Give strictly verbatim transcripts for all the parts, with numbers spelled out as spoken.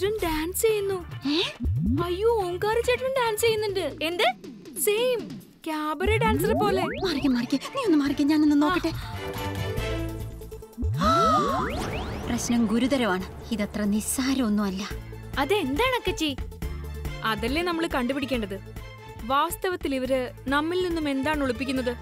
ചേട്ടൻ ഡാൻസ് ചെയ്യുന്നു. അയ്യോ ഓംകാര ചേട്ടൻ ഡാൻസ് ചെയ്യുന്നുണ്ട്. എന്ത് സെയിം ക്യാബറ ഡാൻസർ പോലെ. മാറിക്ക് മാറിക്ക് നീ ഒന്ന് മാറിക്ക് ഞാൻ ഒന്ന് നോക്കട്ടെ. പ്രശ്നം ഗുരുതരമാണ്. ഇതത്ര നിസ്സാരമൊന്നും അല്ല. അതെന്താണ് അക്കച്ചി? അതല്ലേ നമ്മൾ കണ്ടുപിടിക്കേണ്ടത്. വാസ്തവത്തിൽ ഇവര് നമ്മിൽ നിന്നും എന്താണ് ഒളിപ്പിക്കുന്നത്?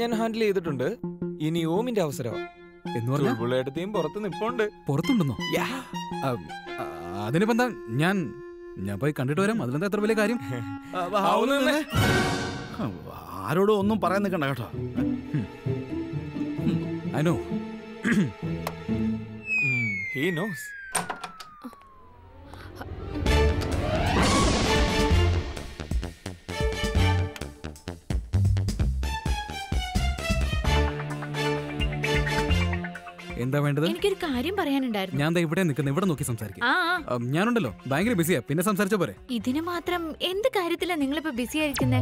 ഞാൻ ഹാൻഡിൽ ചെയ്തിട്ടുണ്ട്. ഇനി ഓമിന്റെ അവസരമാണ്. അതിനിപ്പെന്താ, ഞാൻ ഞാൻ പോയി കണ്ടിട്ട് വരാം. അതിലെന്താ എത്ര വലിയ കാര്യം? ആരോടും ഒന്നും പറയാൻ നിൽക്കണ്ട കേട്ടോ. അനോ ഹീ നോസ്. എന്താ വേണ്ടത്? എനിക്കൊരു കാര്യം പറയാനുണ്ടായിരുന്നു. ഞാൻ ഇവിടെ നിൽക്കുന്നു, ഇവിടെ നോക്കി സംസാരിക്കും. ഞാനുണ്ടല്ലോ ഭയങ്കര ബിസിയാ, പിന്നെ സംസാരിച്ച പോരെ. ഇതിന് മാത്രം എന്ത് കാര്യത്തിലാ നിങ്ങളിപ്പോ ബിസി ആയിരിക്കുന്നേ?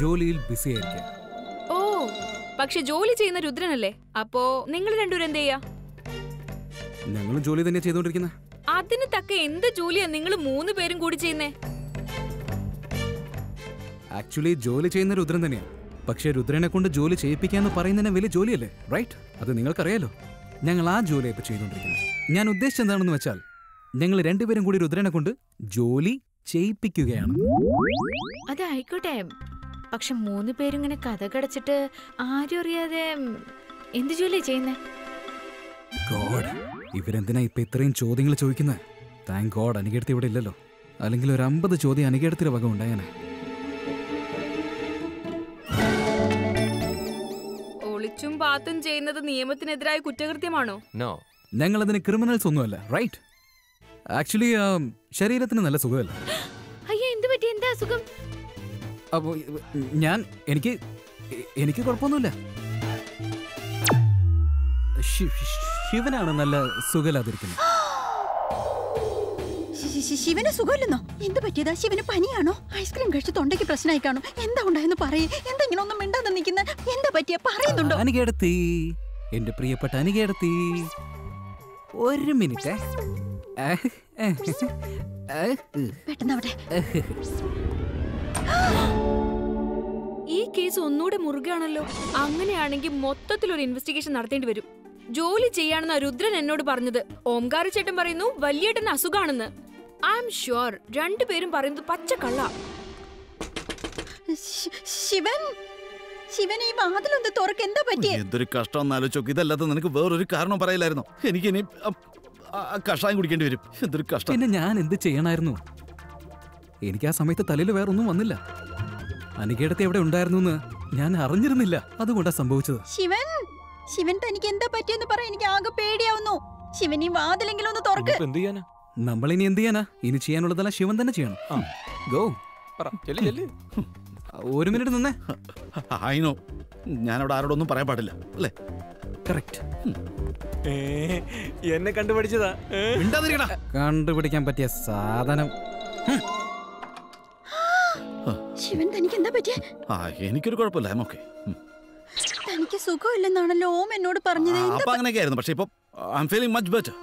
ജോലിയിൽ ബിസി ആയിരിക്കും. ഓ, പക്ഷെ ജോലി ചെയ്യുന്ന രുദ്രനല്ലേ, അപ്പോ നിങ്ങൾ രണ്ടുപേരും എന്ത് ചെയ്യാ? ഞങ്ങൾ ജോലി തന്നെ ചെയ്തോണ്ടിരിക്കുന്ന. അതിന് തക്ക എന്ത് ജോലിയാ നിങ്ങൾ മൂന്ന് പേരും കൂടി ചെയ്യുന്നേ? ആക്ച്വലി ജോലി ചെയ്യുന്ന രുദ്രൻ തന്നെയാ, പക്ഷെ രുദ്രനെ കൊണ്ട് ജോലി ചെയ്യിപ്പിക്കാന്ന് പറയുന്നതിന് വലിയ ജോലിയല്ലേ, റൈറ്റ്? അത് നിങ്ങൾക്കറിയാലോ. ഞങ്ങൾ ആ ജോലി ഇപ്പോൾ ചെയ്തുകൊണ്ടിരിക്കുന്നത്. ഞാൻ ഉദ്ദേശിച്ചത് എന്താണെന്ന് വെച്ചാൽ, ഞങ്ങൾ രണ്ടുപേരും കൂടി രുദ്രനെ കൊണ്ട് ജോലി ചെയ്യിപ്പിക്കുകയാണ്. അതായിക്കോട്ടെ, പക്ഷെ മൂന്ന് പേരും ഇങ്ങനെ കഥ കടച്ചിട്ട് ആരും അറിയാതെ എന്ത് ജോലിയാ ചെയ്യുന്നേ? ഗോഡ്, ഇവരെന്തിനാ ഇപ്പൊ ഇത്രയും ചോദ്യങ്ങൾ ചോദിക്കുന്നത്? താങ്ക് ഗോഡ് അനികേടത്തി ഇവിടെ ഇല്ലല്ലോ, അല്ലെങ്കിൽ ഒരു അമ്പത് ചോദ്യം അനികേടത്തിന്റെ വക ഉണ്ടായാനെ. ും പാത്തും ചെയ്യുന്നത് നിയമത്തിനെതിരായ കുറ്റകൃത്യമാണോ? നോ, ഞങ്ങൾ അതിന് ക്രിമിനൽസ് ഒന്നുമല്ല, റൈറ്റ്? ആക്ച്വലി ശരീരത്തിന് നല്ല സുഖമല്ല. അയ്യോ, എന്ത് പറ്റി? എന്താ അസുഖം? അപ്പോൾ ഞാൻ എനിക്ക് എനിക്ക് കുഴപ്പമൊന്നുമില്ല. ശിവനാണ് നല്ല സുഖമില്ലാതിരിക്കുന്നത്. ശിവന് സുഖമില്ലെന്നോ? എന്ത് പറ്റിയതാ? ശിവന് പനിയാണോ? ഐസ്ക്രീം കഴിച്ച് തൊണ്ടയ്ക്ക് പ്രശ്നമായി കാണും. എന്താ ഉണ്ടായെന്ന് പറയേ. എന്താ ഇങ്ങനെ ഒന്നും മിണ്ടാതെ നിൽക്കുന്നത്? എന്താ പറ്റിയ പറയുന്നുണ്ടോ? അനികേടത്തി, എന്റെ പ്രിയപ്പെട്ട അനികേടത്തി, ഒരു മിനിറ്റ്. പെട്ടെന്നവിടെ ഈ കേസ് ഒന്നുകൂടെ മുറുകയാണല്ലോ. അങ്ങനെയാണെങ്കിൽ മൊത്തത്തിലൊരു ഇൻവെസ്റ്റിഗേഷൻ നടത്തേണ്ടി വരും. ജോലി ചെയ്യാണെന്ന രുദ്രൻ എന്നോട് പറഞ്ഞത്. ഓംകാര ചേട്ടൻ പറയുന്നു വലിയേട്ടൻ അസുഖാണെന്ന്. ഐ എം ഷുവർ രണ്ടുപേരും പറയുന്നത് പച്ചക്കള്ള. ശിവൻ ശിവൻ ഈ വാതിലൊന്ന് തുറക്ക്. എന്താ പറ്റിയ? എന്തൊരു കഷ്ടം ആലോചിച്ചോ. ഇതല്ലാതെ നിനക്ക് വേറൊരു കാരണം പറയില്ലായിരുന്നു. എനിക്ക് ഇനി കഷായം കുടിക്കേണ്ടി വരും. എന്തൊരു കഷ്ടം. പിന്നെ ഞാൻ എന്ത് ചെയ്യണമായിരുന്നു? എനിക്ക് ആ സമയത്ത് തലയിൽ വേറൊന്നും വന്നില്ല. അനികേടത്തി എവിടെ ഉണ്ടായിരുന്നു എന്ന് ഞാൻ അറിഞ്ഞിരുന്നില്ല. അതുകൊണ്ടാണ് സംഭവിച്ചത്. ശിവൻ ശിവൻ തനിക്ക് എന്താ പറ്റിയെന്ന് പറയാൻ എനിക്ക് ആകെ പേടിയാവുന്നു. ശിവൻ ഈ വാതിലെങ്കിലും ഒന്ന് തുറക്ക്. എന്ത് ചെയ്യാനാ? നമ്മൾ ഇനി എന്ത് ചെയ്യാനാ? ഇനി ചെയ്യാനുള്ളതെല്ലാം ശിവൻ തന്നെ ചെയ്യണം. ഗോ, ഒരു മിനിറ്റ് നിന്നേ. ആയിനോ, ഞാനവിടെ ആരോടൊന്നും പറയാൻ പാടില്ല അല്ലേ? കറക്റ്റ്. എന്നെ കണ്ടുപിടിച്ചതാ. കണ്ടുപിടിക്കാൻ പറ്റിയ സാധനം. ശിവൻ തനിക്ക് എന്താ പറ്റിയ? എനിക്കൊരു കുഴപ്പമില്ല. തനിക്ക് സുഖമില്ലെന്നാണല്ലോ ഓം എന്നോട് പറഞ്ഞത്. അപ്പൊ അങ്ങനെയൊക്കെ ആയിരുന്നു, പക്ഷെ ഇപ്പൊ I am feeling much better.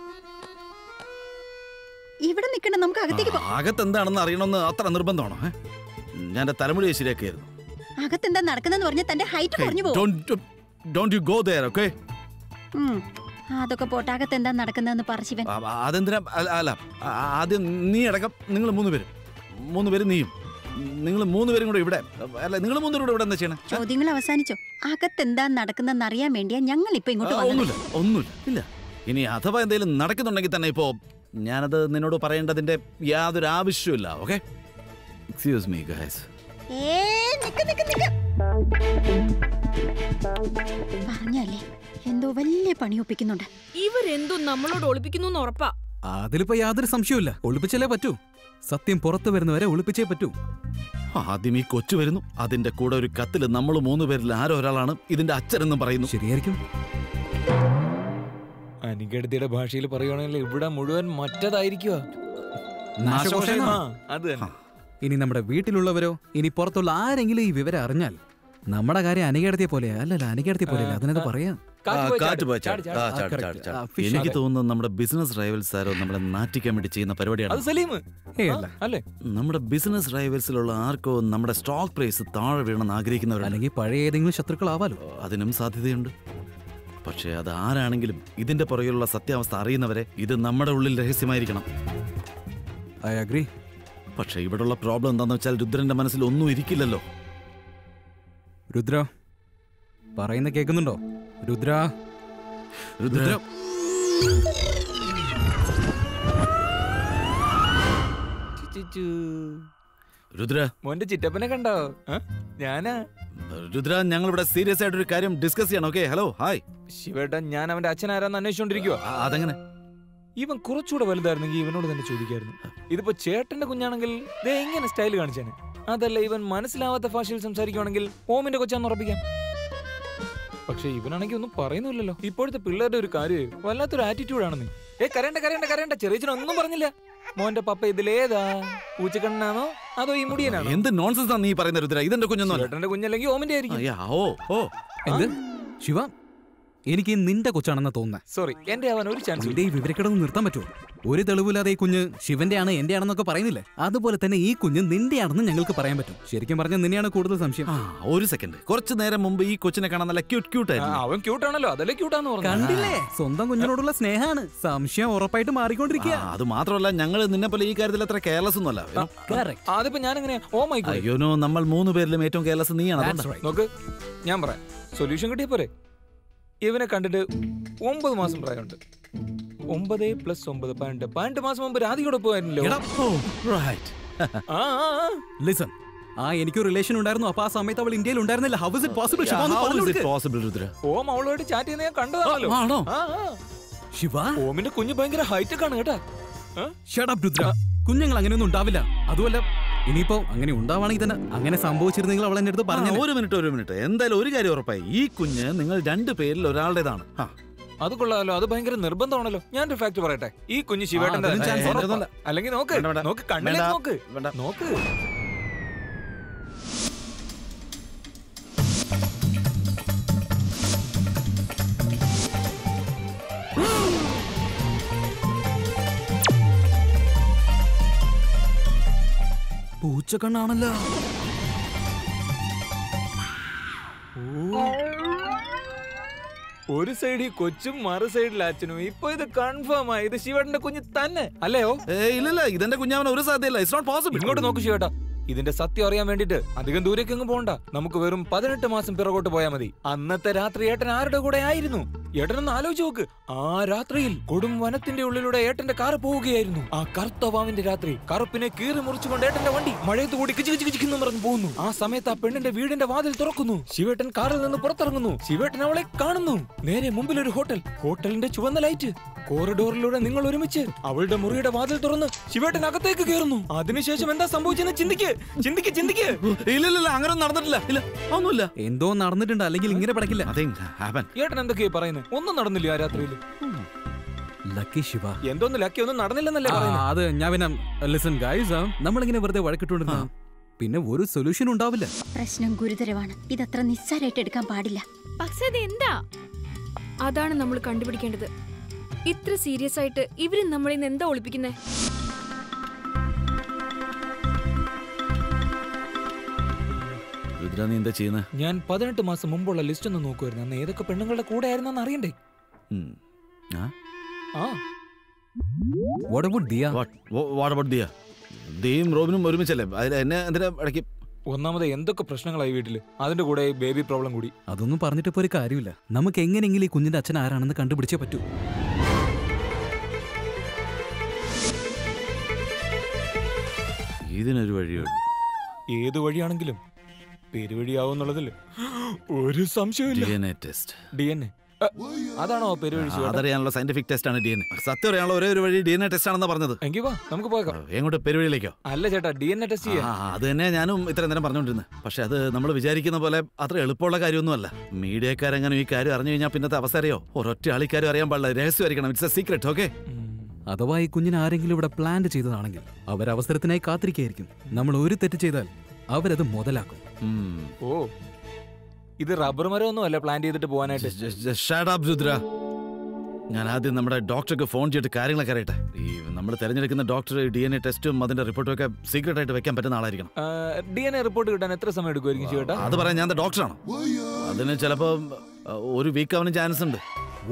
ഇവിടെ നിൽക്കണം, നമുക്ക് അകത്തേക്ക് പോകാം. അകത്ത് എന്താണെന്ന് അറിയണമെന്ന് അത്ര നിർബന്ധമാണോ? ഞാൻ തലമുടി ശരിയാക്കിയായിരുന്നു. അകത്ത് എന്താ നടക്കുന്നെന്ന് പറഞ്ഞാൽ തന്റെ ഹൈറ്റ് കുറഞ്ഞു പോകും. Don't you go there, okay? അതൊക്കെ പോട്ടെ, അകത്ത് എന്താ നടക്കുന്നതെന്ന് പറശിവൻ. അതെന്തിനാ? അല്ല, ആദ്യം നീ അടക്കം നിങ്ങൾ മൂന്നുപേരും മൂന്നുപേരും നീയും നിങ്ങൾ മൂന്നുപേരും കൂടെ ഇവിടെ. അല്ല, നിങ്ങൾ മൂന്നുപേരും കൂടെ ഇവിടെ എന്താ ചെയ്യണേ? ചോദ്യങ്ങൾ അവസാനിച്ചോ? അകത്തെന്താ നടക്കുന്നെന്ന് അറിയാൻ വേണ്ടിയാ ഞങ്ങൾ ഇപ്പൊ ഇങ്ങോട്ട്. ഒന്നുമില്ല, ഒന്നുമില്ല, ഇല്ല. ഇനി അഥവാ എന്തെങ്കിലും നടക്കുന്നുണ്ടെങ്കിൽ തന്നെ ഇപ്പോൾ ഞാനത് നിന്നോട് പറയേണ്ടതിന്റെ യാതൊരു ആവശ്യമില്ല, ഓക്കെ? Excuse me guys. പറഞ്ഞല്ലേ എന്തോ വലിയ പണി ഒപ്പിക്കുന്നുണ്ട്. ഇവരെന്തോ നമ്മളോട് ഒളിപ്പിക്കുന്നു ഉറപ്പാ. അതിലിപ്പോ യാതൊരു സംശയമില്ല. ഒളിപ്പിച്ചല്ലേ പറ്റൂ. സത്യം പുറത്തു വരുന്നവരെ ഒളിപ്പിച്ചേ പറ്റൂ. ആദ്യം ഈ കൊച്ചു വരുന്നു, അതിന്റെ കൂടെ ഒരു കത്തില് നമ്മൾ മൂന്ന് പേരിൽ ആരോ ഒരാളാണ് ഇതിന്റെ അച്ഛനെന്നും പറയുന്നു. ശരിയായിരിക്കും. അനുഗഡിയുടെ ഭാഷയിൽ പറയുകയാണെങ്കിൽ ഇവിടെ മുഴുവൻ മറ്റേതായിരിക്കുക. ഇനി നമ്മുടെ വീട്ടിലുള്ളവരോ ഇനി പുറത്തുള്ള ആരെങ്കിലും ഈ വിവരം അറിഞ്ഞാൽ നമ്മുടെ കാര്യം അനുകേടത്തെ പോലെയാ. അല്ലല്ല, അനുകേടത്തെ പോലെയല്ല, അതിനത് പറയാം. എനിക്ക് തോന്നുന്നത് നമ്മുടെ ബിസിനസ് റൈവൽസ് ആരോ നമ്മളെ നാറ്റിക്കാൻ വേണ്ടി ചെയ്യുന്ന പരിപാടിയാണ്. നമ്മുടെ ബിസിനസ് റൈവൽസിലുള്ള ആർക്കോ നമ്മുടെ സ്റ്റോക്ക് പ്രൈസ് താഴെ വീണെന്ന് ആഗ്രഹിക്കുന്നവർ, അല്ലെങ്കിൽ പഴയ ഏതെങ്കിലും ശത്രുക്കളാവാലോ, അതിനും സാധ്യതയുണ്ട്. പക്ഷേ അത് ആരാണെങ്കിലും ഇതിന്റെ പുറകിലുള്ള സത്യാവസ്ഥ അറിയുന്നവരെ ഇത് നമ്മുടെ ഉള്ളിൽ രഹസ്യമായിരിക്കണം. I agree. പക്ഷേ ഇവിടെയുള്ള പ്രോബ്ലം എന്താണെന്ന് വെച്ചാൽ രുദ്രന്റെ മനസ്സിൽ ഒന്നും ഇരിക്കില്ലല്ലോ. രുദ്ര പറയുന്ന കേൾക്കുന്നുണ്ടോ? രുദ്ര രുദ്ര രുദ്ര മോന്റെ ചിറ്റപ്പനെ കണ്ടോ? ഞാനാ രുദ്ര. ഞങ്ങൾ ഇവിടെ സീരിയസ് ആയിട്ടൊരു കാര്യം ഡിസ്കസ് ചെയ്യണം. Okay, hello, hi. ശിവേട്ടൻ, ഞാൻ അവന്റെ അച്ഛനാരാന്ന് അന്വേഷിച്ചോണ്ടിരിക്കുക. അതെങ്ങനെ? ഇവൻ കുറച്ചുകൂടെ വലുതായിരുന്നെങ്കിൽ ഇവനോട് തന്നെ ചോദിക്കായിരുന്നു. ഇതിപ്പോ ചേട്ടന്റെ കുഞ്ഞാണെങ്കിൽ ദേ എങ്ങനെ സ്റ്റൈൽ കാണിച്ചാണ്. അതല്ല, ഇവൻ മനസ്സിലാവാത്ത ഭാഷയിൽ സംസാരിക്കുകയാണെങ്കിൽ ഓമിന്റെ കൊച്ചാന്ന് ഉറപ്പിക്കാം. പക്ഷെ ഇവനാണെങ്കിൽ ഒന്നും പറയുന്നില്ലല്ലോ. ഇപ്പോഴത്തെ പിള്ളേരുടെ ഒരു കാര്യം വല്ലാത്തൊരു ആറ്റിറ്റ്യൂഡാണെന്ന്. ഏ കരണ്ട കരണ്ട കരണ്ട ചെറിയച്ചനൊന്നും പറഞ്ഞില്ല. മോന്റെ പപ്പ ഇതിലേതാ? പൂച്ചക്കണ്ണനാണോ അതോ ഈ മുടിയനാണോ? എന്ത് നോൺസെൻസ് ആണ് നീ പറയുന്നത് രുദ്ര? ഇതെന്റെ കുഞ്ഞൊന്നും, ചേട്ടന്റെ കുഞ്ഞല്ലെങ്കിൽ ഓമിന്റെ ആയിരിക്കും. ഓ ഓ എന്ത് ശിവ, എനിക്ക് നിന്റെ കൊച്ചാണെന്ന് തോന്നുന്നത്. സോറി, എന്റെ അവൻ ഒരു ചാൻസ്. ഈ വിവരക്കിടന്ന് നിർത്താൻ പറ്റുമോ? ഒരു തെളിവില്ലാതെ ഈ കുഞ്ഞ് ശിവന്റെ ആണ് എന്റെ ആണെന്നൊക്കെ പറയുന്നില്ലേ, അതുപോലെ തന്നെ ഈ കുഞ്ഞ് നിന്റെ ആണെന്ന് ഞങ്ങൾക്ക് പറയാൻ പറ്റും. ശരിക്കും പറഞ്ഞാൽ നിന്നെയാണ് കൂടുതൽ സംശയം. ഒരു സെക്കൻഡ്, കുറച്ചു നേരം മുമ്പ് ഈ കൊച്ചിനെ കാണാൻ നല്ല ക്യൂട്ട് ക്യൂട്ട് ആയിരുന്നു. അവൻ ക്യൂട്ട് ആണല്ലോ, അതല്ലേ ക്യൂട്ടാന്ന് പറഞ്ഞു. കണ്ടില്ലേ, സ്വന്തം കുഞ്ഞിനോടുള്ള സ്നേഹമാണ്. സംശയം ഉറപ്പായിട്ട് മാറിക്കൊണ്ടിരിക്കുക. അത് മാത്രമല്ല, ഞങ്ങൾ നിന്നെ പോലെ ഈ കാര്യത്തിൽ അത്ര കെയർലെസ് ഒന്നുമല്ല. കറക്റ്റ്. അതിപ്പോ ഞാൻ എങ്ങനെ? Oh my God, you know, നമ്മൾ മൂന്ന് പേരിലും ഏറ്റവും കെയർലെസ് നീയാണ്. നോക്ക്, ഞാൻ പറയാം സൊല്യൂഷൻ കിട്ടിയ പോലെ. ഇവനെ കണ്ടിട്ട് ഒമ്പത് മാസം പ്രായമുണ്ട്. ഒമ്പത് പ്ലസ് ഒമ്പത് പന്ത്രണ്ട്. പന്ത്രണ്ട് മാസം മുമ്പ് രാധികയോടെ പോയായിരുന്നല്ലോ. ആ എനിക്കൊരു റിലേഷൻ ഉണ്ടായിരുന്നു. അപ്പൊ ആ സമയത്ത് അവൾ ഇന്ത്യയിൽ ഉണ്ടായിരുന്നില്ല. How is it possible Shiva? How is it possible Rudra? ഓം അവളോട് ചാറ്റ് ചെയ്യുന്നത് ഞാൻ കണ്ടതാണല്ലോ. ആണോ ശിവ? ഓമിന്റെ കുഞ്ഞ് ഭയങ്കര ഹൈടെക് ആണ് കേട്ടാ. ഷട്ട് അപ്പ് രുദ്ര, കുഞ്ഞുങ്ങൾ അങ്ങനെയൊന്നും ഉണ്ടാവില്ല. അതുമല്ല, ഇനിയിപ്പോ അങ്ങനെ ഉണ്ടാവുകയാണെങ്കിൽ തന്നെ അങ്ങനെ സംഭവിച്ചിരുന്നെങ്കിൽ അവൾ എന്റെ അടുത്ത് പറഞ്ഞു. ഒരു മിനിറ്റ് ഒരു മിനിറ്റ് എന്തായാലും ഒരു കാര്യം ഉറപ്പായി, ഈ കുഞ്ഞ് നിങ്ങൾ രണ്ടു പേരിൽ ഒരാളുടേതാണ്. അത് കൊള്ളാമല്ലോ, അത് ഭയങ്കര നിർബന്ധമാണല്ലോ. ഞാനൊരു ഫാക്ട് പറയട്ടെ, ഈ കുഞ്ഞ് ശിവേട്ടന്റെ. അല്ലെങ്കിൽ നോക്ക് നോക്ക് കണ്ണിൽ നോക്ക് നോക്ക്. പൂച്ചക്കണ്ണാണല്ലോ. ഒരു സൈഡ് ഈ കൊച്ചും മറു സൈഡിൽ അച്ഛനും. ഇപ്പൊ ഇത് കൺഫേം ആയി, ഇത് ശിവേട്ടന്റെ കുഞ്ഞ് തന്നെ അല്ലയോ? ഇല്ല, ഇതെന്റെ കുഞ്ഞാവൻ ഒരു സാധ്യതയില്ല. It's not possible. ഇങ്ങോട്ട് നോക്ക് ശിവേട്ടാ, ഇതിന്റെ സത്യം അറിയാൻ വേണ്ടിട്ട് അധികം ദൂരേക്കൊന്നും പോകണ്ട. നമുക്ക് വെറും പതിനെട്ട് മാസം പിറകോട്ട് പോയാൽ മതി. അന്നത്തെ രാത്രി ഏട്ടൻ ആരുടെ കൂടെ ആയിരുന്നു? ഏട്ടനൊന്ന് ആലോചിച്ച് നോക്ക്. ആ രാത്രിയിൽ കൊടും വനത്തിന്റെ ഉള്ളിലൂടെ ഏട്ടന്റെ കാർ പോവുകയായിരുന്നു. ആ കറുത്ത വാവിന്റെ രാത്രി കറുപ്പിനെ കീറി മുറിച്ചുകൊണ്ട് ഏട്ടന്റെ വണ്ടി മഴയത്ത് കൂടി കിച്ച് കിച്ച് കിച്ചിന്ന് പറഞ്ഞു പോകുന്നു. ആ സമയത്ത് ആ പെണ്ണിന്റെ വീടിന്റെ വാതിൽ തുറക്കുന്നു. ശിവേട്ടൻ കാറിൽ നിന്ന് പുറത്തിറങ്ങുന്നു. ശിവേട്ടൻ അവളെ കാണുന്നു. നേരെ മുമ്പിൽ ഒരു ഹോട്ടൽ, ഹോട്ടലിന്റെ ചുവന്ന ലൈറ്റ്. കോറിഡോറിലൂടെ നിങ്ങൾ ഒരുമിച്ച്. അവളുടെ മുറിയുടെ വാതിൽ തുറന്ന് ശിവേട്ടൻ അകത്തേക്ക് കയറുന്നു. അതിനുശേഷം എന്താ സംഭവിച്ചെന്ന് ചിന്തിക്ക് ചിന്തിക്ക് ചിന്തിക്ക്. ഇല്ല, അങ്ങനെ നടന്നിട്ടില്ല. ഇല്ല, ഒന്നുമില്ല. എന്തോ നടന്നിട്ടുണ്ട്, അല്ലെങ്കിൽ ഇങ്ങനെ പടക്കില്ല. ഏട്ടൻ എന്തൊക്കെയാ പറയുന്നത്? ഒന്നും നടന്നില്ല ആ രാത്രിയിൽ. ലക്കി ശിവ, എന്തോന്ന് ലക്കി, ഒന്നും നടന്നില്ലെന്നല്ലേ? അത് ഞാൻ പിന്നെ ലിസൺ ഗൈസ്, നമ്മളിങ്ങനെ വെറുതെ വഴക്കിട്ടുണ്ടെന്നാ പിന്നെ ഒരു സൊല്യൂഷൻ ഉണ്ടാവില്ല. പ്രശ്നം ഗുരുതരമാണ്, ഇതത്ര നിസ്സാരമായിട്ട് എടുക്കാൻ പാടില്ല. പക്ഷേ അത് എന്താ, അതാണ് നമ്മൾ കണ്ടുപിടിക്കേണ്ടത്. ഇത്ര സീരിയസ് ആയിട്ട് ഇവര് നമ്മളിൽ നിന്ന് എന്താ ഒളിപ്പിക്കുന്നേ? ഞാൻ പതിനെട്ട് മാസം മുമ്പുള്ള ലിസ്റ്റ് ഒന്ന് നോക്കുവായിരുന്നു. അന്ന് ഏതൊക്കെ പെണ്ണുങ്ങളുടെ കൂടെ ആയിരുന്നെന്ന് അറിയണ്ടേ? ഒരുമിച്ചല്ലേ? ഒന്നാമത് എന്തൊക്കെ പ്രശ്നങ്ങളായി വീട്ടില്, അതിന്റെ കൂടെ ബേബി പ്രോബ്ലം കൂടി. അതൊന്നും പറഞ്ഞിട്ട് ഇപ്പൊ ഒരു കാര്യമില്ല. നമുക്ക് എങ്ങനെയെങ്കിലും ഈ കുഞ്ഞിന്റെ അച്ഛൻ ആരാണെന്ന് കണ്ടുപിടിച്ചേ പറ്റൂ. ഇതിനൊരു വഴിയുണ്ട്. ഏത് വഴിയാണെങ്കിലും പെരുവഴിയാവുന്നുള്ളതിൽ ഒരു സംശയമില്ല. D N A test. D N A അതാണോ പരിവേഷി? അതറിയാനുള്ള സയന്റിഫിക് ടെസ്റ്റ് ആണ് ഡി എൻ എ. സത്യം അറിയാനുള്ള ഒരേ ഒരു വഴി ഡി എൻ എ ടെസ്റ്റ് ആണെന്നാ പറഞ്ഞത്. എങ്കിൽ വാ നമുക്ക് പോകാം. എങ്ങോട്ട്, പെരുവഴിയിലേക്കോ? അല്ല ചേട്ടാ, ഡി എൻ എ ടെസ്റ്റ് ചെയ്യാം. അത് തന്നെ ഞാനും ഇത്ര നേരം പറഞ്ഞുകൊണ്ടിരുന്നത്. പക്ഷെ അത് നമ്മൾ വിചാരിക്കുന്ന പോലെ അത്ര എളുപ്പമുള്ള കാര്യമൊന്നും അല്ല. മീഡിയക്കാരെങ്ങനെ ഈ കാര്യം അറിഞ്ഞു കഴിഞ്ഞാൽ പിന്നത്തെ അവസ്ഥ അറിയോ? ഒരൊറ്റ ആൾക്കാരും അറിയാൻ പാടില്ല, രഹസ്യമായിരിക്കണം. It's a secret. ഓക്കെ, അഥവാ ഈ കുഞ്ഞിനെ ആരെങ്കിലും ഇവിടെ പ്ലാൻ ചെയ്തതാണെങ്കിൽ അവരവസരത്തിനായി കാത്തിരിക്കുകയായിരിക്കും. നമ്മൾ ഒരു തെറ്റ് ചെയ്താൽ അവരത് മുതലാക്കും. ഓ, ഇത് റബ്ബർ മരം ഒന്നും അല്ല പ്ലാൻ ചെയ്തിട്ട് പോകാനായിട്ട്. ഞാൻ ആദ്യം നമ്മുടെ ഡോക്ടർക്ക് ഫോൺ ചെയ്തിട്ട് കാര്യങ്ങളൊക്കെ അറിയട്ടെ. ഈ നമ്മൾ തിരഞ്ഞെടുക്കുന്ന ഡോക്ടർ ഡി എൻ എ ടെസ്റ്റും അതിന്റെ റിപ്പോർട്ടും ഒക്കെ സീക്രട്ട് ആയിട്ട് വെക്കാൻ പറ്റുന്ന ആളായിരിക്കണം. ഡി എൻ എ റിപ്പോർട്ട് കിട്ടാൻ എത്ര സമയം എടുക്കുമായിരിക്കും ചേട്ടാ? അത് പറയാൻ ഞാൻ ഡോക്ടറാണ്. അതിന് ചിലപ്പോൾ ഒരു വീക്ക് ആവാൻ ചാൻസ് ഉണ്ട്.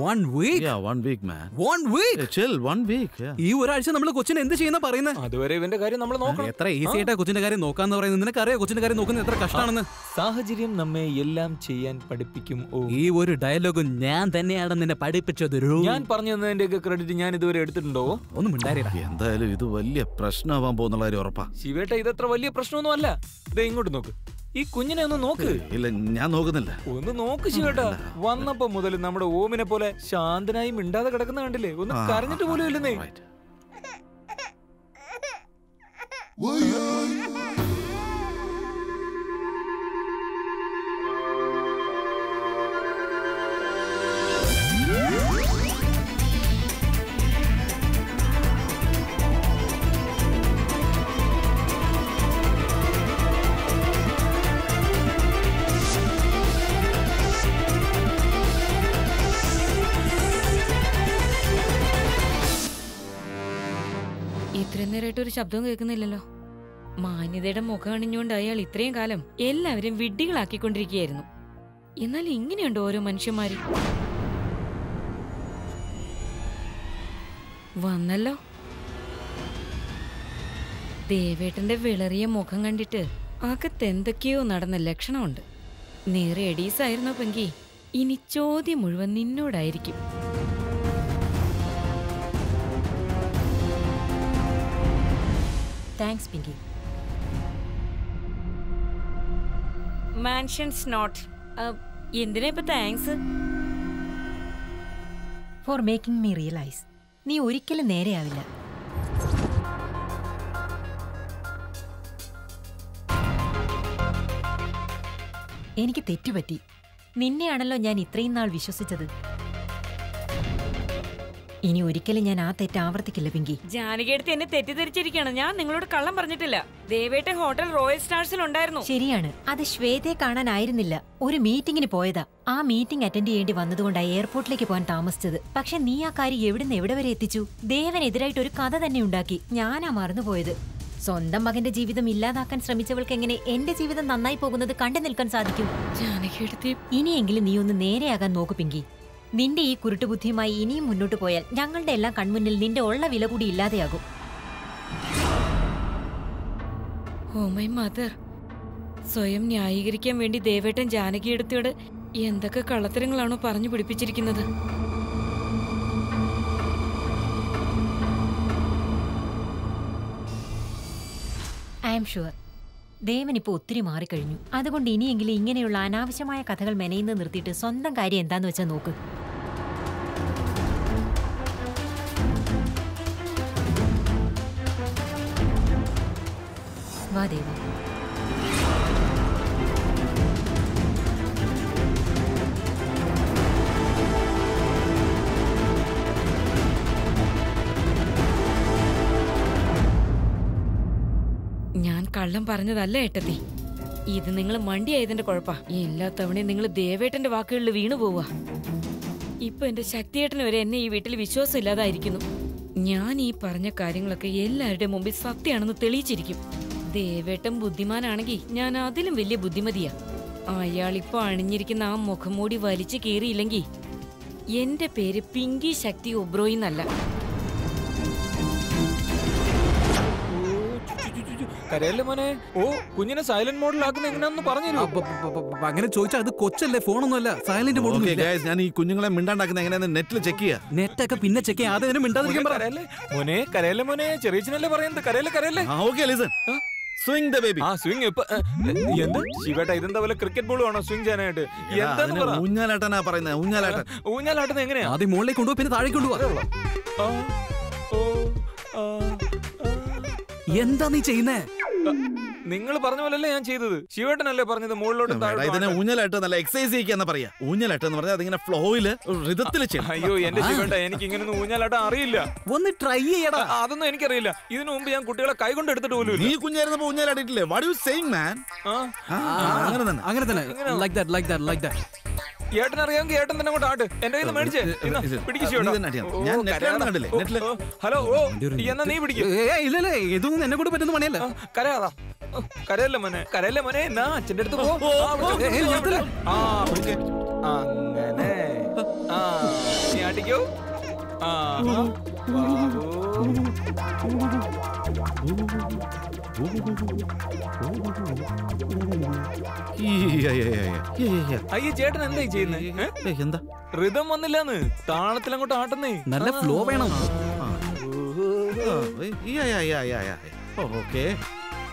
One week? Yeah, one week, man. One week? Yeah, chill, one week, yeah. ഈ ഒരാഴ്ച നമ്മൾ കൊച്ചിനെ എന്ത് ചെയ്യുന്ന പറയുന്നത്? അതുവരെ ഇവന്റെ കാര്യം നമ്മൾ നോക്കണം. എത്ര ഈസി ആയിട്ടാ കൊച്ചിന്റെ കാര്യം നോക്കാന്ന് പറയുന്നത്. നിനക്കറിയാം കൊച്ചിന്റെ കാര്യം നോക്കുന്നത് എത്ര കഷ്ടമാണെന്ന്. സാഹചര്യം നമ്മെ എല്ലാം ചെയ്യാൻ പഠിപ്പിക്കും. ഈ ഒരു ഡയലോഗും ഞാൻ തന്നെയാണ് നിന്നെ പഠിപ്പിച്ചത്. ഞാൻ പറഞ്ഞു തന്നതിന്റെയൊക്കെ ക്രെഡിറ്റ് ഞാൻ ഇതുവരെ എടുത്തിട്ടുണ്ടോ? ഒന്നും ഉണ്ടായില്ല. എന്തായാലും ഇത് വലിയ പ്രശ്നമാവാൻ പോകുന്നുള്ള കാര്യം ഉറപ്പാ. ശിവേട്ട, ഇതത്ര വലിയ പ്രശ്നമൊന്നും അല്ല. ദേ ഇങ്ങോട്ട് നോക്ക്. ഈ കുഞ്ഞിനെ ഒന്ന് നോക്ക്. ഇല്ല, ഞാൻ നോക്കുന്നില്ല. ഒന്ന് നോക്ക് ശിവേട്ടാ. വന്നപ്പോ മുതൽ നമ്മുടെ ഓമിനെ പോലെ ശാന്തനായി മിണ്ടാതെ കിടക്കുന്ന കണ്ടില്ലേ? ഒന്ന് കരഞ്ഞിട്ട് പോലും ഇല്ലെന്നേ. ഒരു ശബ്ദവും കേൾക്കുന്നില്ലല്ലോ. മാന്യതയുടെ മുഖം അണിഞ്ഞുകൊണ്ട് അയാൾ ഇത്രയും കാലം എല്ലാവരും വിഡ്ഢികളാക്കിക്കൊണ്ടിരിക്കുകയായിരുന്നു. എന്നാൽ ഇങ്ങനെയുണ്ട് ഓരോ മനുഷ്യന്മാര്. വന്നല്ലോ. ദേവേട്ടന്റെ വിളറിയ മുഖം കണ്ടിട്ട് അകത്തെന്തൊക്കെയോ നടന്ന ലക്ഷണമുണ്ട്. നേരെ എഡീസായിരുന്നോ പെങ്കി, ഇനി ചോദ്യം മുഴുവൻ നിന്നോടായിരിക്കും. Thanks, Pinky. Mansions not. Uh, എന്തിനാ ഇപ്പൊ thanks? For making me realize. നീ ഒരിക്കലും നേരെയാവില്ല. എനിക്ക് തെറ്റുപറ്റി. നിന്നെയാണല്ലോ ഞാൻ ഇത്രയും നാൾ വിശ്വസിച്ചത്. ഇനി ഒരിക്കലും ഞാൻ ആ തെറ്റ് ആവർത്തിക്കില്ല പിങ്കി. ജാനകിയെടുത്ത് എന്നെ തെറ്റിദ്ധരിച്ചിരിക്കുകയാണ്. ഞാൻ നിങ്ങളോട് കള്ളം പറഞ്ഞിട്ടില്ല. ദേവേട്ട ഹോട്ടൽ റോയൽ സ്റ്റാർസിൽ ഉണ്ടായിരുന്നു. ശരിയാണ്, അത് ശ്വേതയെ കാണാനായിരുന്നില്ല. ഒരു മീറ്റിംഗിന് പോയതാ. ആ മീറ്റിംഗ് അറ്റൻഡ് ചെയ്യേണ്ടി വന്നതുകൊണ്ടാണ് എയർപോർട്ടിലേക്ക് പോകാൻ താമസിച്ചത്. പക്ഷെ നീ ആ കാര്യം എവിടുന്ന് എവിടെ വരെ എത്തിച്ചു? ദേവനെതിരായിട്ട് ഒരു കഥ തന്നെ ഉണ്ടാക്കി. ഞാനാ മറന്നുപോയത്. സ്വന്തം മകന്റെ ജീവിതം ഇല്ലാതാക്കാൻ ശ്രമിച്ചവൾക്ക് എങ്ങനെ എന്റെ ജീവിതം നന്നായി പോകുന്നത് കണ്ടു നിൽക്കാൻ സാധിക്കും? ജാനകിയെടുത്ത് ഇനിയെങ്കിലും നീ ഒന്ന് നേരെയാകാൻ നോക്കു പിങ്കി. നിന്റെ ഈ കുരുട്ടുബുദ്ധിയുമായി ഇനിയും മുന്നോട്ട് പോയാൽ ഞങ്ങളുടെ എല്ലാം കൺമുന്നിൽ നിന്റെ ഉള്ള വില കൂടി ഇല്ലാതെയാകും. Oh my mother. സ്വയം ന്യായീകരിക്കാൻ വേണ്ടി ദേവേട്ടൻ ജാനകിയെടുത്തോട് എന്തൊക്കെ കള്ളത്തരങ്ങളാണോ പറഞ്ഞു പിടിപ്പിച്ചിരിക്കുന്നത്. ഐ ആം ഷുവർ ദേവനിപ്പോൾ ഒത്തിരി മാറിക്കഴിഞ്ഞു. അതുകൊണ്ട് ഇനിയെങ്കിലും ഇങ്ങനെയുള്ള അനാവശ്യമായ കഥകൾ മെനയുന്ന നിർത്തിയിട്ട് സ്വന്തം കാര്യം എന്താന്ന് വെച്ചാൽ നോക്ക്. വാ ദേവ. ഞാൻ കള്ളം പറഞ്ഞതല്ല ഏട്ടത്തി. ഇത് നിങ്ങൾ മണ്ടിയായതിന്റെ കുഴപ്പാ. എല്ലാ തവണയും നിങ്ങൾ ദേവേട്ടന്റെ വാക്കുകളിൽ വീണു പോവാ. ഇപ്പൊ എന്റെ ശക്തിയേട്ടന് വരെ എന്നെ ഈ വീട്ടിൽ വിശ്വാസം ഇല്ലാതായിരിക്കുന്നു. ഞാൻ ഈ പറഞ്ഞ കാര്യങ്ങളൊക്കെ എല്ലാവരുടെ മുമ്പിൽ സത്യമാണെന്ന് തെളിയിച്ചിരിക്കും. ദേവേട്ടൻ ബുദ്ധിമാനാണെങ്കിൽ ഞാൻ അതിലും വലിയ ബുദ്ധിമതിയാ. അയാളിപ്പോ അണിഞ്ഞിരിക്കുന്ന ആ മുഖം മൂടി വലിച്ചു കീറിയില്ലെങ്കിൽ എന്റെ പേര് പിങ്കി ശക്തി ഒബ്രോയിന്നല്ല. കരയല്ലേ മോനെ. ഓ, കുഞ്ഞിനെ സൈലന്റ് മോഡിൽ ആക്കുന്ന എങ്ങനെയാണെന്ന് പറഞ്ഞു. അങ്ങനെ ചോദിച്ചാൽ അത് കൊച്ചല്ലേ, ഫോണൊന്നുമല്ല, സൈലന്റ് മോഡ്. ഗയ്സ്, ഞാൻ ഈ കുഞ്ഞുങ്ങളെ മിണ്ടാണ്ടാക്കുന്ന എങ്ങനെയാണെന്ന് നെറ്റിൽ ചെക്ക് ചെയ്യാ. നെറ്റൊക്കെ പിന്നെ ചെക്ക് ചെയ്യാം. ആദ്യം മിണ്ടാതിരിക്കാൻ പറയല്ലേ മോനെ. കരയല്ലേ മോനെ, ചെറിയച്ചനല്ലേ പറയുന്നത്. കരയല്ലേ കരയല്ലേ. ആ okay, listen. swing the baby. Ah, swing. What? What? Shiva, that is that cricket ball. Anna swing jana it. What? That is ungal latta na parayna. Ungal latta. Ungal latta. How is it? That is mole kundu. Then thari kundu. Oh, oh, oh. What is it? நீங்கள் പറഞ്ഞ പോലെയല്ല ഞാൻ ചെയ്തது ശിവേട്ടനല്ലേ പറഞ്ഞது മോളിലോട്ട് താഴോട്ട് ഇതെന്നെ ഊഞ്ഞലാട്ടന്നല്ല exercise ചെയ്യാനാണ് പറയ ഊഞ്ഞലാട്ടന്ന് പറഞ്ഞാൽ അതിങ്ങനെ ഫ്ലോയിൽ റിഥത്തിൽ ചെയ്യും അയ്യോ എൻ്റെ ശിവേട്ടാ എനിക്ക് ഇങ്ങനൊന്നും ഊഞ്ഞലാട്ടം അറിയില്ല ഒന്ന് ട്രൈ ചെയ്യടാ അതൊന്നും എനിക്ക് അറിയില്ല ഇതിനു മുൻപ് ഞാൻ കുട്ടികളെ കൈ കൊണ്ട് എടുത്തിട്ട് പോലും നീ കുഞ്ഞായിരുന്നപ്പോൾ ഊഞ്ഞലാടിയിട്ടില്ലേ വാട്ട് യു സേയിങ് മാൻ അങ്ങനെ തന്നെ അങ്ങനെ തന്നെ like that like that like that ഏട്ടൻ അറിയാമെങ്കിൽ ഏട്ടൻ തന്നെ അങ്ങോട്ട് ആട്ട് എന്റെ കയ്യിൽ മേടിച്ചേ പിടിക്കോ ഹലോ ഓ എന്നാ നീ പിടിക്കും ഇല്ലല്ലേ ഇതൊന്നും എന്നെ കൂടെ പറ്റുന്ന പണിയല്ല കരയാതാ കരയല്ല മോനെ കരയല്ല മോനെ എന്നാ അച്ഛൻ്റെ അടുത്ത് പോ അങ്ങനെ ആ നീ ആട്ടിക്കോ ആ അയ്യ ചേട്ടൻ എന്തായി ചെയ്യുന്നത് എന്താ റിതം വന്നില്ലാന്ന് താളത്തിൽ അങ്ങോട്ട് ആട്ടുന്നേ നല്ല ഫ്ലോ വേണം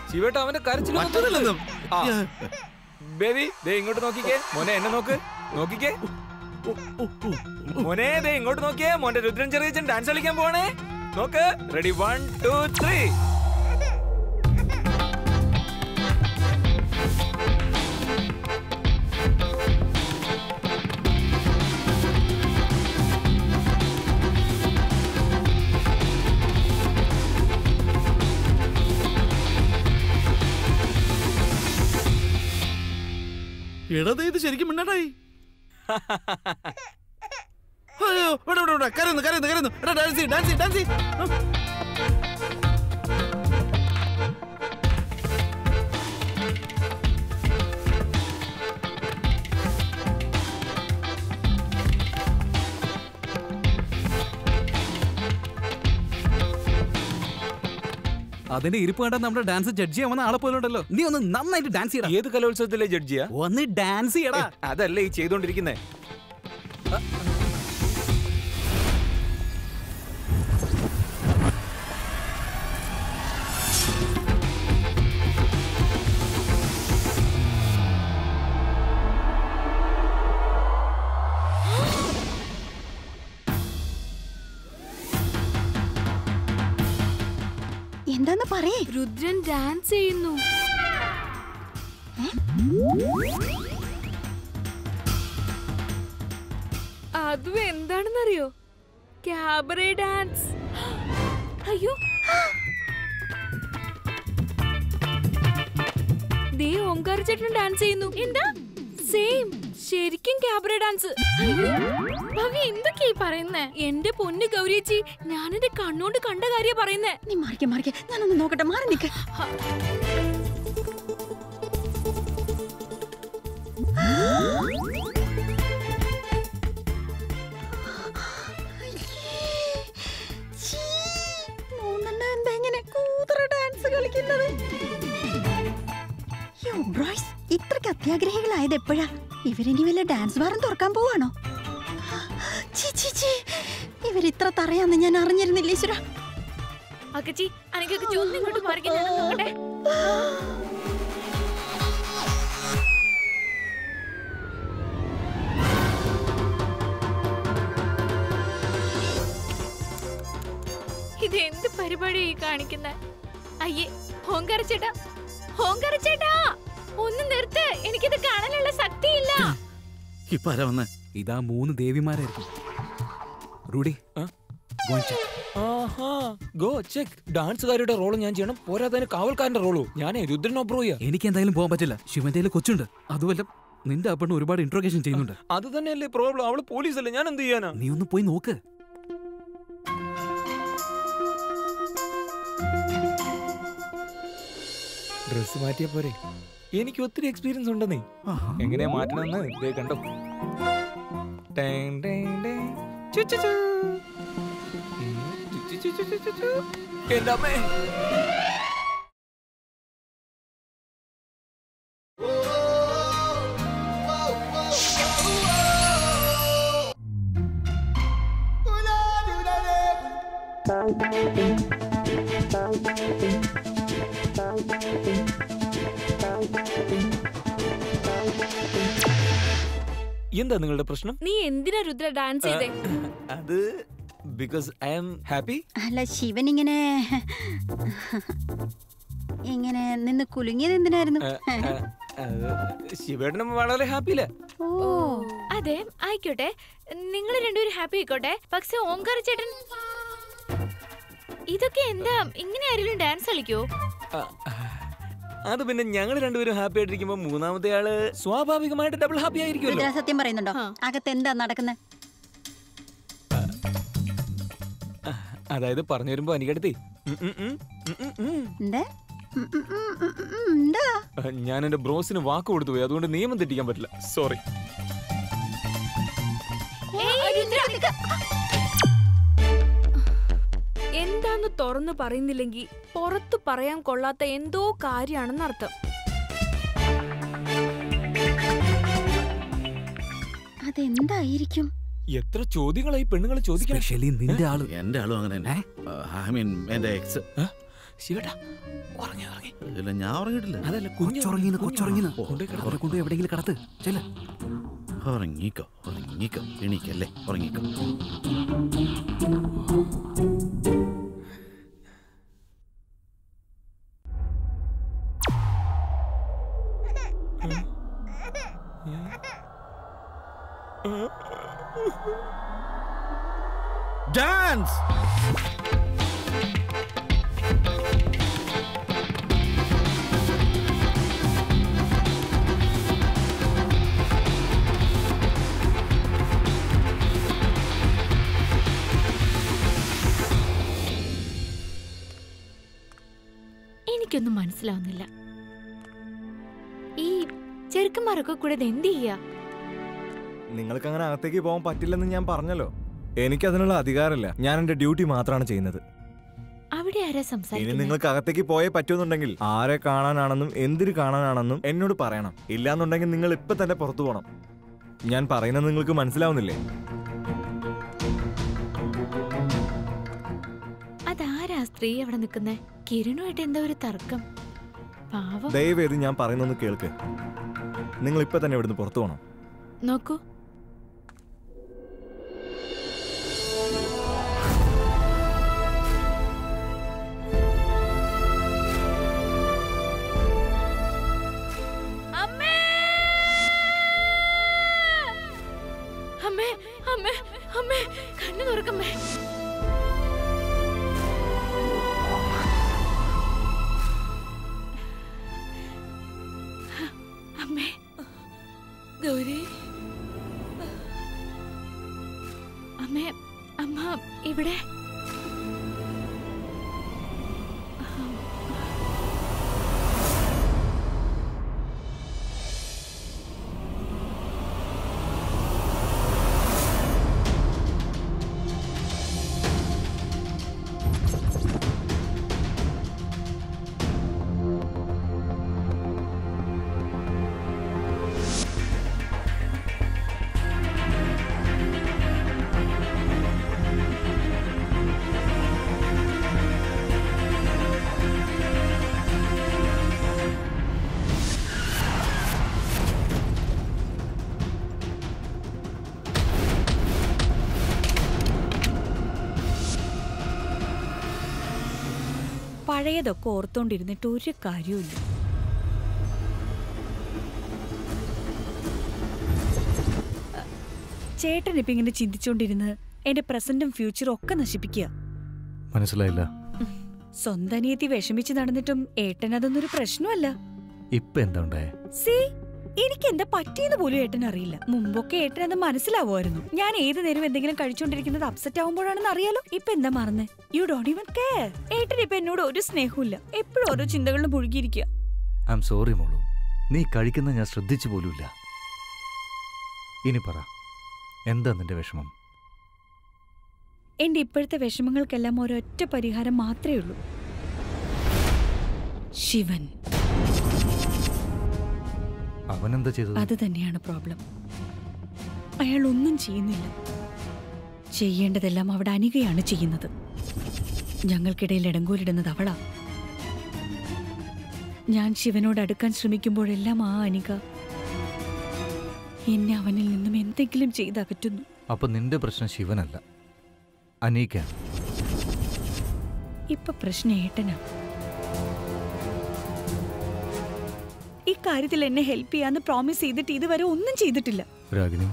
ശിവേട്ട അവന്റെ കരച്ചിലൊന്നും ബേബി ദേ ഇങ്ങോട്ട് നോക്കിക്കേ മോനെ എന്നെ നോക്ക് നോക്കിക്കേ മോനെ ദേ ഇങ്ങോട്ട് നോക്കിയേ മോന്റെ രുദ്രൻ ചെറിയച്ചൻ ഡാൻസ് കളിക്കാൻ പോവാണേ നോക്ക് റെഡി വൺ ടു ത്രീ എടാ ഇത് ശരിക്കും മിണ്ടായി അയ്യോ വേണ്ട വേണ്ട വേണ്ട കരയുന്നു കരയുന്നു കരയുന്നു എടാ ഡാൻസ് ചെയ്യ് ഡാൻസ് ചെയ്യ് ഡാൻസ് ചെയ്യ് അതിന്റെ ഇരിപ്പ് കണ്ടാൽ നമ്മുടെ ഡാൻസ് ജഡ്ജ് ചെയ്യാൻ വന്ന ആളെ പോലുണ്ടല്ലോ നീ ഒന്ന് നന്നായിട്ട് ഡാൻസ് ചെയ്യടാ ഏത് കലോത്സവത്തിലെ ജഡ്ജ് ചെയ്യാ ഒന്ന് ഡാൻസ് ചെയ്യടാ അതല്ലേ ഈ ചെയ്തുകൊണ്ടിരിക്കുന്നേ എന്താന്ന് പറയേ രുദ്രൻ ഡാൻസ് ചെയ്യുന്നു അതും എന്താണെന്നറിയോ ക്യാബറേ ഡാൻസ് അയ്യോ ദേ ഓംകാർ ചേട്ടൻ ഡാൻസ് ചെയ്യുന്നു എന്താ സെയിം ശരിക്കും ക്യാബറേ ഡാൻസ് ഭവി എന്തൊക്കെയാ പറയുന്നേ എന്റെ പൊന്നു ഗൗരിയേച്ചി ഞാൻ എന്റെ കണ്ണോണ്ട് കണ്ട കാര്യ പറയുന്നേ നീ മാറിക്കേ മാറിക്കേ ഞാനൊന്ന് നോക്കട്ടെ മാറി നിൽക്ക എങ്ങനെ കൂതറ ഡാൻസ് കളിക്കുന്നത് ഇത്രക്ക് അത്യാഗ്രഹികളായത് എപ്പോഴാ ഇവരിനി വല്ല ഡാൻസ് ബാറും തുറക്കാൻ പോവാണോ ഇവരിത്ര തറയാന്ന് ഞാൻ അറിഞ്ഞിരുന്നില്ല ഈശ്വര ഇത് എന്ത് പരിപാടിയായി കാണിക്കുന്ന അയ്യേ ഹോങ്കാര ചേട്ടാ ഹോങ്കാര ചേട്ടാ ഒന്നും നിർത്ത് എനിക്കിത് കാണാനുള്ള ശക്തിയില്ല ഇപ്പൊ ആരാ വന്ന ഇതാ മൂന്ന് ദേവിമാരായിരുന്നു റൂഡി ഗോ ചെക്ക് ഡാൻസുകാരുടെ റോള് ഞാൻ ചെയ്യണം പോരാതെ കാവൽക്കാരന്റെ റോളോ ഞാനേ രുദ്രൻ ഓപ്രോയ എനിക്ക് എന്തായാലും പോകാൻ പറ്റില്ല ശിവന്റെ കൊച്ചുണ്ട് അതുമല്ല നിന്റെ അപ്പണ് ഒരുപാട് ഇൻട്രോഗേഷൻ ചെയ്യുന്നുണ്ട് അത് തന്നെയല്ലേ പ്രോബ്ലം അവള് പോലീസ് അല്ലേ ഞാൻ എന്ത് ചെയ്യാനാ നീ ഒന്ന് പോയി നോക്ക് ഡ്രസ് മാറ്റിയ പോരെ എനിക്ക് ഒത്തിരി എക്സ്പീരിയൻസ് ഉണ്ടെന്നേ എങ്ങനെയാ മാറ്റണമെന്ന് കണ്ടോ എന്താ നിങ്ങളുടെ പ്രശ്നം? നീ എന്തിനാ രുദ്ര ഡാൻസ് ചെയ്തേ? അത് because I am happy. അല്ല ശിവൻ ഇങ്ങനെ ഇങ്ങനെ നിന്ന് കുലുങ്ങിയത് എന്തിനായിരുന്നു? ശിവേട്ടനും വളരെ ഹാപ്പി അല്ലേ? ഓ അതെ ആയിക്കോട്ടെ, നിങ്ങൾ രണ്ടുപേരും ഹാപ്പി ആയിക്കോട്ടെ. പക്ഷെ ഓംകാർ ചേട്ടൻ ഇതൊക്കെ എന്താ, ഇങ്ങനെ ആരെങ്കിലും ഡാൻസ് കളിക്കോ? അത് പിന്നെ ഞങ്ങൾ രണ്ടുപേരും ഹാപ്പി ആയിട്ടിരിക്കുമ്പോ മൂന്നാമത്തെ ആള് സ്വാഭാവികമായിട്ട് ഡബിൾ ഹാപ്പി ആയിരിക്കുമല്ലോ. സത്യം പറയുന്നുണ്ടോ? അകത്ത് എന്താ നടക്കുന്നത്? അതായത് പറഞ്ഞു വരുമ്പോ എനിക്കടുത്തേ ഞാൻ എന്റെ ബ്രോസിന് വാക്ക് കൊടുത്തുപോയി, അതുകൊണ്ട് നിയമം തെറ്റിക്കാൻ പറ്റില്ല, സോറി. എന്താന്ന് തുറന്നു പറയുന്നില്ലെങ്കിൽ പുറത്തു പറയാൻ കൊള്ളാത്ത എന്തോ കാര്യമാണെന്ന് അർത്ഥം. അതെന്തായിരിക്കും? എത്ര ചോദ്യങ്ങളായി പെണ്ണുങ്ങളെ ചോദിക്കാൻ. എന്റെ ആളും അങ്ങനെ തന്നെ. ഐ മീൻ എന്റെ എക്സ്. ശിവേട്ടാ ഞാൻ ഉറങ്ങിയിട്ടില്ല. അതല്ല കൊച്ചുറങ്ങി എവിടെയെങ്കിലും കടത്ത് ചെല്ല. ഉറങ്ങിക്കോ ഉറങ്ങിക്കോ എണീക്കല്ലേ ഉറങ്ങിക്കോ. Dance! എനിക്കൊന്നും മനസ്സിലാവുന്നില്ല, ഈ ചെറുക്കന്മാരൊക്കെ കൂടെ എന്ത് ചെയ്യാ? നിങ്ങൾക്ക് അങ്ങനെ അകത്തേക്ക് പോകാൻ പറ്റില്ലെന്ന് ഞാൻ പറഞ്ഞല്ലോ. എനിക്ക് അതിനുള്ള അധികാരമില്ല, ഞാൻ എന്റെ ഡ്യൂട്ടി മാത്രമാണ് ചെയ്യുന്നത്. അവിടെ ആരാ സംസാരിക്കുന്നത്? ഇനി നിങ്ങൾക്ക് അകത്തേക്ക് പോയേ പറ്റുന്നുണ്ടെങ്കിൽ ആരെ കാണാനാണെന്നും എന്തിനു കാണാനാണെന്നും എന്നോട് പറയണം. ഇല്ലാന്നുണ്ടെങ്കിൽ നിങ്ങൾ ഇപ്പൊ തന്നെ പുറത്തു പോകണം. ഞാൻ പറയുന്നത് നിങ്ങൾക്ക് മനസ്സിലാവുന്നില്ലേ? അതാരാ സ്ത്രീ അവിടെ നിൽക്കുന്നേ? കിരണുമായിട്ട് എന്താ ഒരു തർക്കം? ദയവേത് ഞാൻ പറയുന്നൊന്ന് കേൾക്ക്. നിങ്ങൾ ഇപ്പൊ തന്നെ ഇവിടുന്ന് പുറത്തു പോകണം. നോക്കൂ, ഇവിടെ പഴയതൊക്കെ ഓർത്തോണ്ടിരുന്നിട്ട് ഒരു കാര്യമില്ല. ചേട്ടൻ ഇപ്പൊ ഇങ്ങനെ ചിന്തിച്ചോണ്ടിരുന്നത് എന്റെ പ്രസന്റും ഫ്യൂച്ചറും ഒക്കെ നശിപ്പിക്കുക. മനസ്സിലായില്ല? സ്വന്തം അനിയത്തി വിഷമിച്ച് നടന്നിട്ടും ഏട്ടൻ അതൊന്നൊരു പ്രശ്നമല്ല. ഇപ്പൊ എന്താ സി എനിക്ക് എന്താ പറ്റിയെന്ന് പോലും ഏട്ടൻ അറിയില്ല. മുമ്പൊക്കെ ഏട്ടൻ അത് മനസ്സിലാവുമായിരുന്നു. ഞാൻ ഏത് നേരം എന്തെങ്കിലും കഴിച്ചോണ്ടിരിക്കുന്നത് അപ്സെറ്റ് ആവുമ്പോഴാണെന്ന് അറിയാലോ. ഇപ്പൊ എന്താ മറന്നേ? You don't even care. ഏട്ടൻ ഇപ്പൊ എന്നോട് ഒരു സ്നേഹമില്ല, എപ്പോഴും ഓരോ ചിന്തകളിലും മുഴുകിയിരിക്കുക. ഐ ആം സോറി മോളു, നീ കഴിക്കുന്നത് ഞാൻ ശ്രദ്ധിച്ചു പോലുമില്ല. ഇനി പറ, എന്താ നിന്റെ വിഷമം? എന്റെ ഇപ്പോഴത്തെ വിഷമങ്ങൾക്കെല്ലാം ഒരൊറ്റ പരിഹാരം മാത്രമേ ഉള്ളൂ, ശിവൻ. അവനെന്താ ചെയ്തത്? അത് തന്നെയാണ് പ്രോബ്ലം. അയാൾ ഒന്നും ചെയ്യുന്നില്ല. ചെയ്യേണ്ടതെല്ലാം അവിടെ അനികയാണ് ചെയ്യുന്നത്. ഞങ്ങൾക്കിടയിൽ ഇടങ്കോലിടുന്നത് അവളാ. ഞാൻ ശിവനോട് അടുക്കാൻ ശ്രമിക്കുമ്പോഴെല്ലാം ആ അനിക എന്നെ അവനിൽ നിന്നും എന്തെങ്കിലും ചെയ്തകറ്റുന്നു. അപ്പൊ നിന്റെ പ്രശ്നം ശിവനല്ല, അനിക. ഇപ്പൊ പ്രശ്നം ഏട്ടനാ. ഇക്കാര്യത്തിൽ എന്നെ ഹെൽപ്പ് ചെയ്യാന്ന് പ്രോമിസ് ചെയ്തിട്ട് ഇതുവരെ ഒന്നും ചെയ്തിട്ടില്ല. രാഗിണി,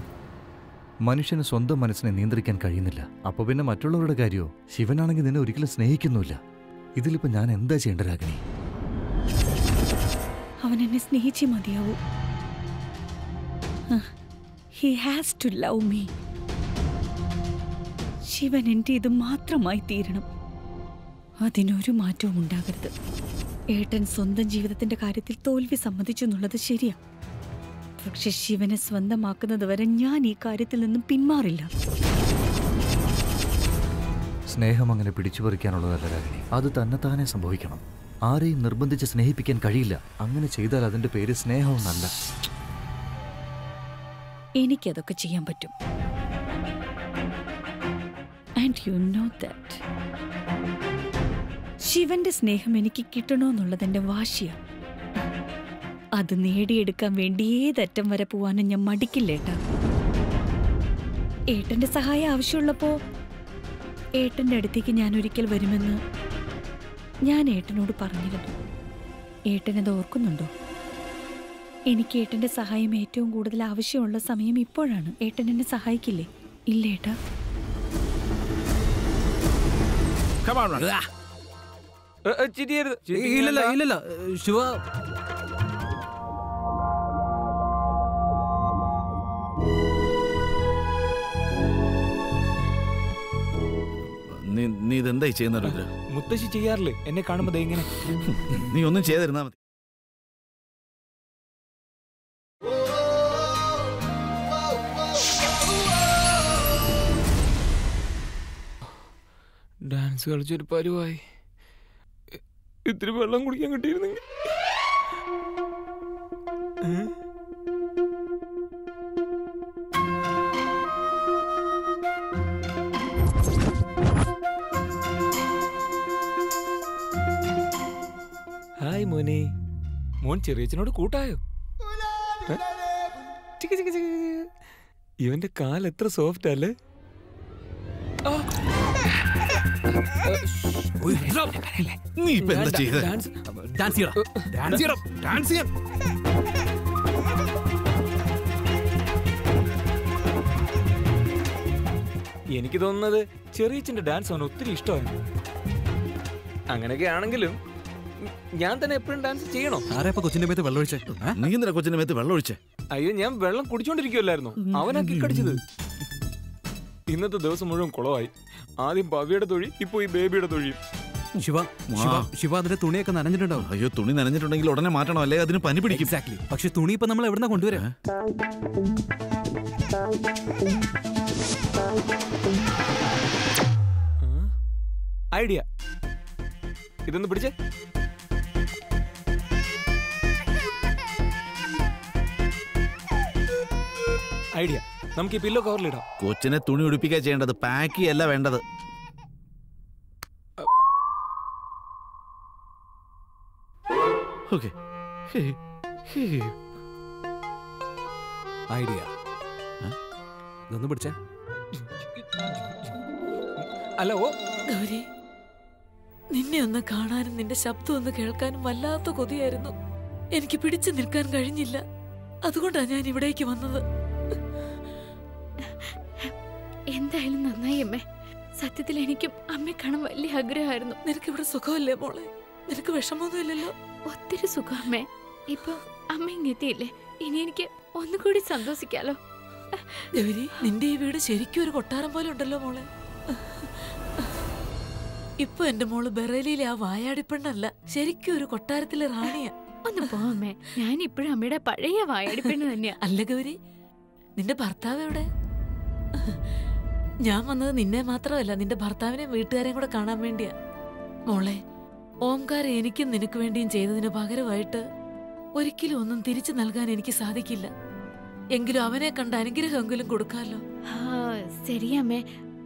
മനുഷ്യന് സ്വന്തം മനസ്സിനെ നിയന്ത്രിക്കാൻ കഴിയുന്നില്ല, അപ്പൊ പിന്നെ മറ്റുള്ളവരുടെ കാര്യമോ? ശിവനാണെങ്കിൽ നിന്നെ ഒരിക്കലും സ്നേഹിക്കുന്നില്ല, ഇതിലിപ്പോ ഞാൻ എന്താ ചെയ്യേണ്ട രാഗിണി? അവൻ എന്നെ സ്നേഹിച്ചേ മതിയാവൂ. He has to love me. Shivan എൻ്റെ ഇത് മാത്രമായി തീരണം, അതിനൊരു മാറ്റവും ഉണ്ടാകരുത്. ഏട്ടൻ സ്വന്തം ജീവിതത്തിന്റെ കാര്യത്തിൽ തോൽവി സമ്മതിച്ചു എന്നുള്ളത് ശരിയാ, പക്ഷെ ശിവനെ സ്വന്തമാക്കുന്നത് വരെ ഞാൻ ഈ കാര്യത്തിൽ നിന്നും പിന്മാറില്ല. സ്നേഹം അങ്ങനെ പിടിച്ചുപറിക്കാനുള്ളതല്ല, അത് തന്നെത്താനെ സംഭവിക്കണം. ആരെയും നിർബന്ധിച്ച് സ്നേഹിപ്പിക്കാൻ കഴിയില്ല, അങ്ങനെ ചെയ്താൽ അതിന്റെ പേര് സ്നേഹമൊന്നല്ല. എനിക്കതൊക്കെ ചെയ്യാൻ പറ്റും, ആൻഡ് യു നോ ദാറ്റ്. ശിവന്റെ സ്നേഹം എനിക്ക് കിട്ടണമെന്നുള്ളത് എൻ്റെ വാശിയാണ്, അത് നേടിയെടുക്കാൻ വേണ്ടി ഏതറ്റം വരെ പോവാനും ഞാൻ മടിക്കില്ല ഏട്ടാ. ഏട്ടൻ്റെ സഹായം ആവശ്യമുള്ളപ്പോൾ ഏട്ടൻ്റെ അടുത്തേക്ക് ഞാൻ ഒരിക്കൽ വരുമെന്ന് ഞാൻ ഏട്ടനോട് പറഞ്ഞിരുന്നു. ഏട്ടനത് ഓർക്കുന്നുണ്ടോ? എനിക്ക് ഏട്ടൻ്റെ സഹായം ഏറ്റവും കൂടുതൽ ആവശ്യമുള്ള സമയം ഇപ്പോഴാണ്. ഏട്ടൻ എന്നെ സഹായിക്കില്ലേ? ഇല്ല ഏട്ടാ. ശിവ, നീ ഇതെന്തായി ചെയ്യുന്നത്? മുത്തശ്ശി ചെയ്യാറില്ലേ എന്നെ കാണുമ്പോ ഇങ്ങനെ? നീ ഒന്നും ചെയ്തിരുന്നാ മതി. ഡാൻസ് കളിച്ചൊരു പരുവായി, ഇത്തിരി വെള്ളം കുടിക്കാൻ കിട്ടിയിരുന്നെങ്കിൽ. ഹായ് മോനെ, മോൻ ചെറിയച്ചനോട് കൂട്ടായോ? ഇവന്റെ കാൽ എത്ര സോഫ്റ്റ് അല്ലേ! എനിക്ക് തോന്നുന്നത് ചെറിയച്ചന്റെ ഡാൻസ് അവന് ഒത്തിരി ഇഷ്ടമായിരുന്നു. അങ്ങനെയൊക്കെ ആണെങ്കിലും ഞാൻ തന്നെ എപ്പോഴും ഡാൻസ് ചെയ്യണോ? കൊച്ചിന്റെ മേത്ത് വെള്ളമൊഴിച്ചേ? നീ എന്തിനാ കൊച്ചിന്റെ മേത്ത് വെള്ളമൊഴിച്ചേ? അയ്യോ, ഞാൻ വെള്ളം കുടിച്ചോണ്ടിരിക്കുവല്ലായിരുന്നു, അവനാ കിക്കടിച്ചത്. ഇന്നത്തെ ദിവസം മുഴുവൻ കുളമായി. ആദ്യം ഭവ്യയുടെ തൊഴി, ഇപ്പൊ ഈ ബേബിയുടെ തൊഴി. ശിവ, ശിവ അതിന്റെ തുണിയൊക്കെ നനഞ്ഞിട്ടുണ്ടാവും. അയ്യോ, തുണി നനഞ്ഞിട്ടുണ്ടെങ്കിൽ ഉടനെ മാറ്റണം, അല്ലേ അതിന് പനി പിടിക്കും. പക്ഷെ തുണി ഇപ്പൊ നമ്മൾ എവിടുന്ന കൊണ്ടുവരാ? ഐഡിയ, ഇതൊന്ന് പിടിച്ചേ. ഐഡിയ, നമുക്ക് ഈ പില്ലോ കവറിലിടാം. കൊച്ചിനെ തുണി ഉടുപ്പിക്കാൻ ചെയ്യേണ്ടത് പാക്ക് ചെയ്യല്ല വേണ്ടത്. ഓക്കേ, ഐഡിയ, ഇതൊന്ന് പിടിച്ചേ. ഹലോ ഗൗരി, നിന്നെ ഒന്ന് കാണാനും നിന്റെ ശബ്ദം ഒന്ന് കേൾക്കാനും വല്ലാത്ത കൊതിയായിരുന്നു. എനിക്ക് പിടിച്ചു നിൽക്കാൻ കഴിഞ്ഞില്ല, അതുകൊണ്ടാണ് ഞാൻ ഇവിടേക്ക് വന്നത്. എന്തായാലും നന്നായി അമ്മേ. സത്യത്തിൽ എനിക്കും അമ്മയെ കാണാൻ വലിയ ആഗ്രഹമായിരുന്നു. നിനക്ക് ഇവിടെ സുഖമല്ലേ മോളെ? നിനക്ക് വിഷമമൊന്നുമില്ലല്ലോ? ഒത്തിരി സുഖം അമ്മേ. ഇപ്പൊ അമ്മ ഇങ്ങെത്തിയില്ലേ, ഇനി എനിക്ക് ഒന്നുകൂടി സന്തോഷിക്കാലോ. ഗൗരി, നിന്റെ ഈ വീട് ശരിക്കും ഒരു കൊട്ടാരം പോലെ ഉണ്ടല്ലോ മോളെ. ഇപ്പൊ എന്റെ മോള് ബറേലിയിലെ ആ വായാടിപ്പെണ്ണല്ല, ശരിക്കും ഒരു കൊട്ടാരത്തിലെ റാണിയാ. ഒന്ന് പോ അമ്മേ, ഞാൻ ഇപ്പോഴും അമ്മയുടെ പഴയ വായാടിപ്പെണ്ണ് തന്നെയാ. അല്ല ഗൗരി, നിന്റെ ഭർത്താവ് എവിടെ? ഞാൻ വന്നത് നിന്നെ മാത്രമല്ല, നിന്റെ ഭർത്താവിനെയും വീട്ടുകാരെയും കൂടെ കാണാൻ വേണ്ടിയാ മോളെ. ഓംകാർ എനിക്കും നിനക്ക് വേണ്ടിയും ചെയ്തതിന് പകരമായിട്ട് ഒരിക്കലും ഒന്നും തിരിച്ചു നൽകാൻ എനിക്ക് സാധിക്കില്ല. എങ്കിലും അവനെ കണ്ട അനുഗ്രഹമെങ്കിലും കൊടുക്കാമല്ലോ. ശരിയമ്മേ,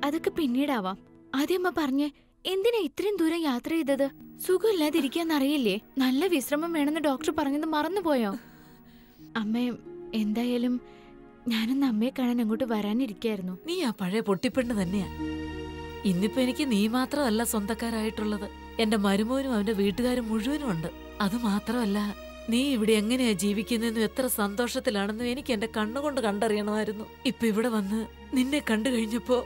അതൊക്കെ പിന്നീടാവാം. ആദ്യം അമ്മ പറഞ്ഞേ, എന്തിനാ ഇത്രയും ദൂരം യാത്ര ചെയ്തത്? സുഖമില്ലാതിരിക്കാന്നറിയില്ലേ? നല്ല വിശ്രമം വേണമെന്ന് ഡോക്ടർ പറഞ്ഞത് മറന്നുപോയോ? അമ്മേ, എന്തായാലും ഞാനൊന്ന് അമ്മയെ കാണാൻ അങ്ങോട്ട് വരാനിരിക്കായിരുന്നു. നീ ആ പഴയ പൊട്ടിപ്പെണ്ണ് തന്നെയാ. ഇന്നിപ്പോ എനിക്ക് നീ മാത്രമല്ല സ്വന്തക്കാരായിട്ടുള്ളത്, എന്റെ മരുമോനും അവന്റെ വീട്ടുകാരും മുഴുവനും ഉണ്ട്. അത് മാത്രമല്ല, നീ ഇവിടെ എങ്ങനെയാ ജീവിക്കുന്നതെന്നും എത്ര സന്തോഷത്തിലാണെന്നും എനിക്ക് എന്റെ കണ്ണുകൊണ്ട് കണ്ടറിയണമായിരുന്നു. ഇപ്പൊ ഇവിടെ വന്ന് നിന്നെ കണ്ടു കഴിഞ്ഞപ്പോ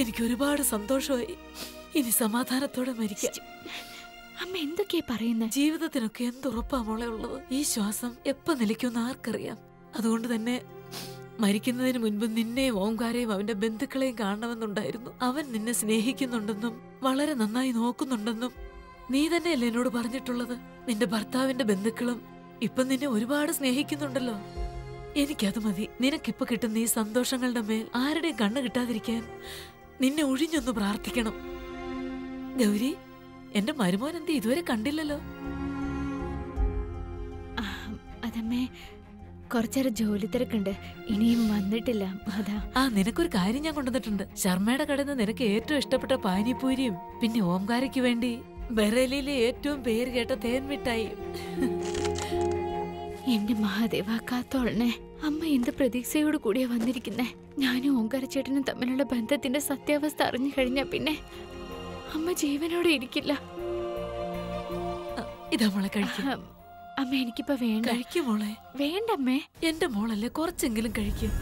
എനിക്ക് ഒരുപാട് സന്തോഷമായി. ഇനി സമാധാനത്തോടെ മരിക്കാം. അമ്മ എന്തൊക്കെയാ പറയുന്നത്? ജീവിതത്തിനൊക്കെ എന്തുറപ്പാ മോളെ ഉള്ളത്? ഈ ശ്വാസം എപ്പോ നിലയ്ക്കുമെന്ന് ആർക്കറിയാം. അതുകൊണ്ട് തന്നെ മരിക്കുന്നതിന് മുൻപ് നിന്നെയും ഓംകാരെയും അവന്റെ ബന്ധുക്കളെയും കാണണമെന്നുണ്ടായിരുന്നു. അവൻ നിന്നെ സ്നേഹിക്കുന്നുണ്ടെന്നും വളരെ നന്നായി നോക്കുന്നുണ്ടെന്നും നീ തന്നെയല്ലേ എന്നോട് പറഞ്ഞിട്ടുള്ളത്. നിന്റെ ഭർത്താവിന്റെ ബന്ധുക്കളും ഇപ്പൊ നിന്നെ ഒരുപാട് സ്നേഹിക്കുന്നുണ്ടല്ലോ. എനിക്കത് മതി. നിനക്കിപ്പൊ കിട്ടുന്ന ഈ സന്തോഷങ്ങളുടെ മേൽ ആരുടെയും കണ്ണു കിട്ടാതിരിക്കാൻ നിന്നെ ഒഴിഞ്ഞൊന്ന് പ്രാർത്ഥിക്കണം. ഗൗരി, എന്റെ മരുമോൻ എന്ത് ഇതുവരെ കണ്ടില്ലല്ലോ? അതമ്മേ, കുറച്ചേരം ജോലി തിരക്കുണ്ട്, ഇനിയും വന്നിട്ടില്ല. ആ, നിനക്കൊരു കാര്യം ഞാൻ കൊണ്ടുവന്നിട്ടുണ്ട്. ശർമ്മയുടെ കടന്ന് നിനക്ക് ഏറ്റവും ഇഷ്ടപ്പെട്ട പാനിപ്പൂരിയും പിന്നെ ഓംകാരയ്ക്ക് വേണ്ടി ബറേലിയിലെ ഏറ്റവും പേര് കേട്ട തേൻ മിഠായി. എന്റെ മഹാദേവ കാത്തോളനെ. അമ്മ എന്ത് പ്രതീക്ഷയോട് കൂടിയാ വന്നിരിക്കുന്നേ? ഞാനും ഓംകാരച്ചേട്ടനും തമ്മിലുള്ള ബന്ധത്തിന്റെ സത്യാവസ്ഥ അറിഞ്ഞു കഴിഞ്ഞാ പിന്നെ അമ്മ ജീവനോടെ ഇരിക്കില്ല. ഇതാ മോളെ കഴിക്കുക. അമ്മ എനിക്കിപ്പോ വേണ്ട. കഴിക്കും മോളെ. വേണ്ടമ്മേ, എന്റെ മോളല്ലേ, കുറച്ചെങ്കിലും കഴിക്കും.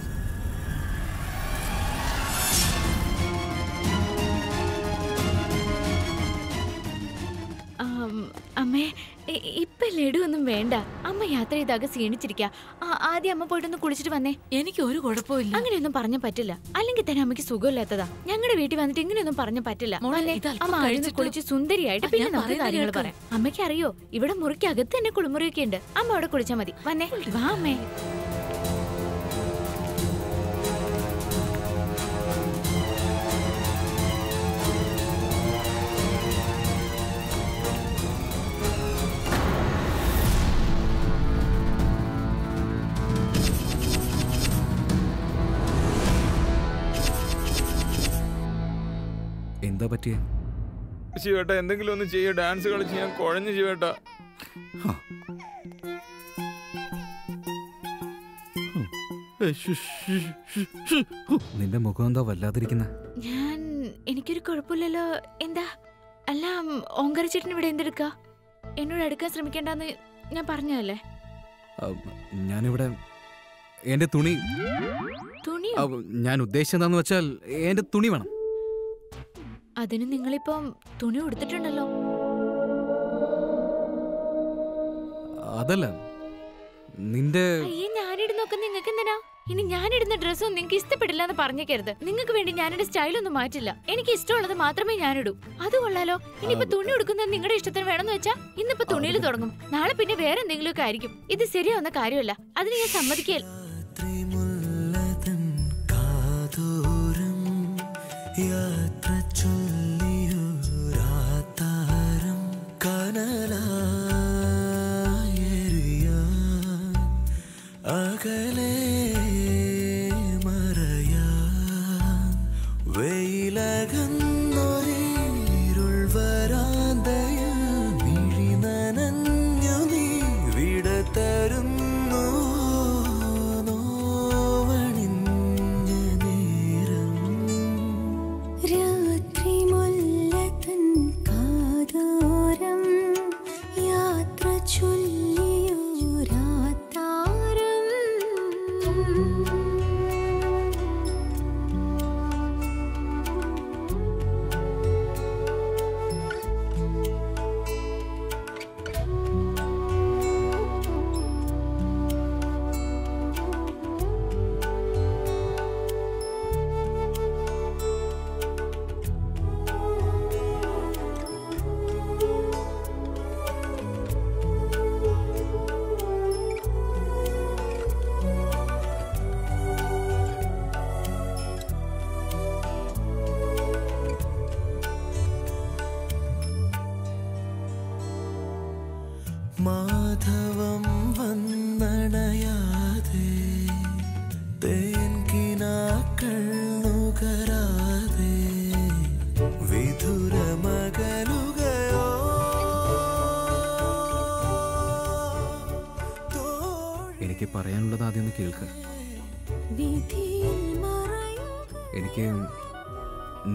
അമ്മേ, ഇപ്പൊ ലഡു ഒന്നും വേണ്ട. അമ്മ യാത്ര ചെയ്താകെ ക്ഷീണിച്ചിരിക്കുക. ആദ്യം അമ്മ പോയിട്ടൊന്ന് കുളിച്ചിട്ട് വന്നേ. എനിക്ക് ഒരു കുഴപ്പമില്ല. അങ്ങനെയൊന്നും പറഞ്ഞാൽ പറ്റില്ല, അല്ലെങ്കിൽ തന്നെ അമ്മയ്ക്ക് സുഖമില്ലാത്തതാ. ഞങ്ങളുടെ വീട്ടിൽ വന്നിട്ട് ഇങ്ങനെയൊന്നും പറഞ്ഞാൽ പറ്റില്ല. അമ്മ കുളിച്ച് സുന്ദരിയായിട്ട് പിന്നെ നമുക്ക് കാര്യങ്ങൾ പറയാം. അമ്മയ്ക്ക് അറിയോ, ഇവിടെ മുറിക്കകത്ത് തന്നെ കുളിമുറിയൊക്കെ ഉണ്ട്. അമ്മ അവിടെ കുളിച്ചാൽ മതി. വന്നേ, വാ അമ്മേ. ശിവേട്ട, എന്തെങ്കിലും ഒന്ന് ചെയ്യ. ഡാൻസ് കളിച്ച് ഞാൻ കുഴഞ്ഞു ശിവേട്ട. നിന്റെ മുഖം എന്താ വല്ലാതിരിക്കുന്ന? ഞാൻ എനിക്കൊരു കുഴപ്പമില്ലല്ലോ. എന്താ അല്ല, ഓങ്കാരച്ചേട്ടൻ ഇവിടെ എന്തെടുക്ക? എന്നോട് എടുക്കാൻ ശ്രമിക്കേണ്ടെന്ന് ഞാൻ പറഞ്ഞതല്ലേ? ഞാനിവിടെ എന്റെ തുണി തുണി ഞാൻ ഉദ്ദേശിച്ചെന്താന്ന് വെച്ചാൽ എന്റെ തുണി വേണം. അതിന് നിങ്ങളിപ്പം തുണി കൊടുത്തിട്ടുണ്ടല്ലോ. അതല്ല, നിന്റെ ഞാനിടുന്നൊക്കെ നിങ്ങൾക്ക് എന്തിനാ? ഇനി ഞാനിടുന്ന ഡ്രസ്സും നിങ്ങൾക്ക് ഇഷ്ടപ്പെടില്ല എന്ന് പറഞ്ഞേക്കരുത്. നിങ്ങൾക്ക് വേണ്ടി ഞാനെന്റെ സ്റ്റൈലൊന്നും മാറ്റില്ല. എനിക്ക് ഇഷ്ടമുള്ളത് മാത്രമേ ഞാനിടൂ. അത് കൊള്ളാലോ. ഇനിയിപ്പോ തുണി കൊടുക്കുന്നത് നിങ്ങളുടെ ഇഷ്ടത്തിന് വേണമെന്ന് വെച്ചാ ഇന്നിപ്പോ തുണിയിൽ തുടങ്ങും, നാളെ പിന്നെ വേറെ എന്തെങ്കിലും ഒക്കെ ആയിരിക്കും. ഇത് ശരിയാവുന്ന കാര്യമല്ല. അതിന് ഞാൻ സമ്മതിക്കൽ. വിധുരമകലുകയോ എനിക്ക് പറയാനുള്ളത് ആദ്യമൊന്ന് കേൾക്ക്. എനിക്ക്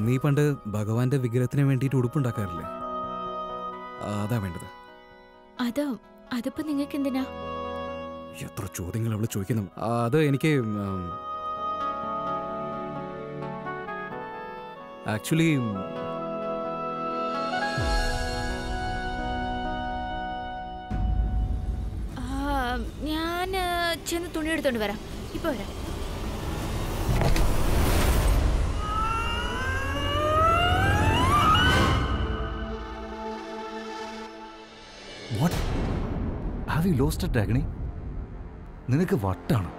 നീ പണ്ട് ഭഗവാന്റെ വിഗ്രഹത്തിന് വേണ്ടിയിട്ട് ഉടുപ്പുണ്ടാക്കാറില്ലേ, അതാ വേണ്ടത്. അതോ അതിപ്പോ നിങ്ങൾക്ക് എന്തിനാ? എത്ര ചോദ്യങ്ങൾ അവള് ചോദിക്കുന്നു. അത് എനിക്ക് ആക്ച്വലി ഞാൻ ചെന്ന് തുണി എടുത്തോണ്ട് വരാം. ഇപ്പൊ വരാം. What? Have you lost it, Ragini? നിനക്ക് വട്ടാണ്.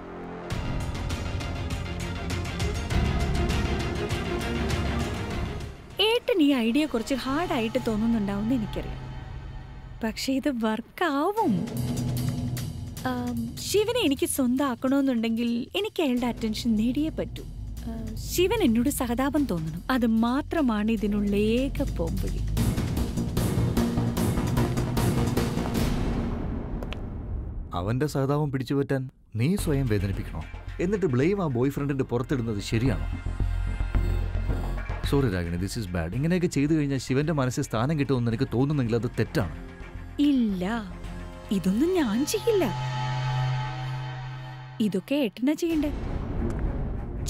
ഏട്ടൻ ഈ ഐഡിയ കുറച്ച് ഹാർഡായിട്ട് തോന്നുന്നുണ്ടാവുമെന്ന് എനിക്കറിയാം, പക്ഷെ ഇത് വർക്കാവും. ശിവനെ എനിക്ക് സ്വന്തം ആക്കണമെന്നുണ്ടെങ്കിൽ എനിക്ക് അയാളുടെ അറ്റൻഷൻ നേടിയേ പറ്റൂ. ശിവൻ എന്നോട് സഹതാപം തോന്നണം, അത് മാത്രമാണ് ഇതിനുള്ള ഏക പോംവഴി. അവന്റെ സഹതാപം പിടിച്ചു പറ്റാൻ നീ സ്വയം വേദനിപ്പിക്കണോ, എന്നിട്ട് ബ്ലെയിം ആ ബോയ് ഫ്രണ്ടിന്റെ പുറത്തിടുന്നത് ശരിയാണോ? Sorry Ragini, this is bad. ഇങ്ങനെയൊക്കെ ചെയ്തു കഴിഞ്ഞാൽ ശിവന്റെ മനസ്സിൽ സ്ഥാനം കിട്ടുമെന്ന് എനിക്ക് തോന്നുന്നെങ്കിൽ അത് തെറ്റാണ്. ഇല്ല, ഇതൊന്നും ഞാൻ ചെയ്യില്ല. ഇതൊക്കെ ഏട്ടനാ ചെയ്യണ്ടേ.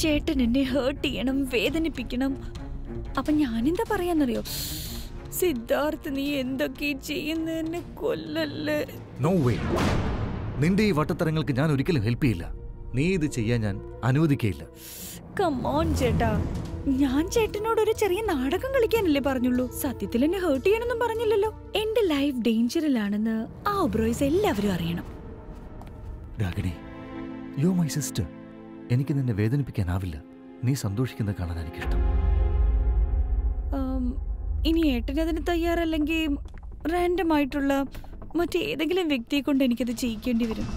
ചേട്ടൻ എന്നെ ഹേർട്ട് ചെയ്യണം, വേദനിപ്പിക്കണം. അപ്പൊ ഞാനെന്താ പറയാന്നറിയോ? സിദ്ധാർത്ഥ്, നീ എന്തൊക്കെ ചെയ്യുന്നതെന്നെ കൊല്ലല്ലേ. നോ വേ, നിന്റെ ഈ വട്ടത്തരങ്ങൾക്ക് ഞാൻ ഒരിക്കലും ഹെൽപ്പ് ചെയ്യില്ല. നീ ഇത് ചെയ്യാൻ ഞാൻ അനുവദിക്കയില്ല. കം ഓൺ ചേട്ടാ, ഞാൻ ചേട്ടനോടൊരു ചെറിയ നാടകം കളിക്കാനല്ലേ പറഞ്ഞുള്ളൂ. സത്യത്തിൽ എന്നെ ഹേർട്ട് ചെയ്യണമെന്നും പറഞ്ഞില്ലല്ലോ. എന്റെ ലൈഫ് ഡേഞ്ചറിലാണെന്ന് ആ ഒബ്രോയ്സ് എല്ലാവരും അറിയണം. Ragini, you my sister. എനിക്ക് നിന്നെ വേദനിപ്പിക്കാനാവില്ല. നീ സന്തോഷിക്കുന്നത് കാണാൻ എനിക്കിഷ്ടം. ഇനി ഏട്ടനതിന് തയ്യാറല്ലെങ്കിൽ റാൻഡമായിട്ടുള്ള മറ്റേതെങ്കിലും വ്യക്തിയെ കൊണ്ട് എനിക്കത് ചെയ്യിക്കേണ്ടി വരും.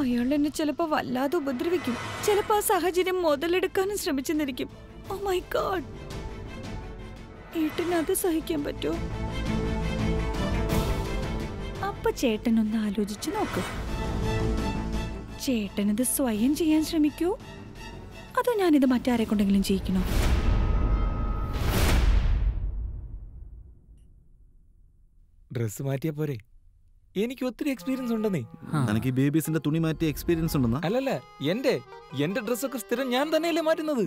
അയാൾ എന്നെ ചിലപ്പോൾ വല്ലാതെ ഉപദ്രവിക്കും, ചിലപ്പോൾ ആ സാഹചര്യം മുതലെടുക്കാനും ശ്രമിച്ചെന്നിരിക്കും. ഓ മൈ ഗോഡ്, ഏട്ടനത് സഹിക്കാൻ പറ്റുമോ? അപ്പൊ ചേട്ടനൊന്ന് ആലോചിച്ച് നോക്ക്. ചേട്ടനത് സ്വയം ചെയ്യാൻ ശ്രമിക്കൂ, അതോ ഞാനിത് മറ്റാരെ കൊണ്ടെങ്കിലും ചെയ്യിക്കണോ? ഡ്രസ് മാറ്റിയാ പോരെ? എനിക്ക് ഒത്തിരി എക്സ്പീരിയൻസ് ഉണ്ടെന്നേ. എനിക്ക് ബേബീസിന്റെ തുണി മാറ്റി എക്സ്പീരിയൻസ് ഉണ്ടെന്നാ? അല്ലല്ല, എന്റെ എന്റെ ഡ്രസ്സൊക്കെ സ്ഥിരം ഞാൻ തന്നെയല്ലേ മാറ്റുന്നത്.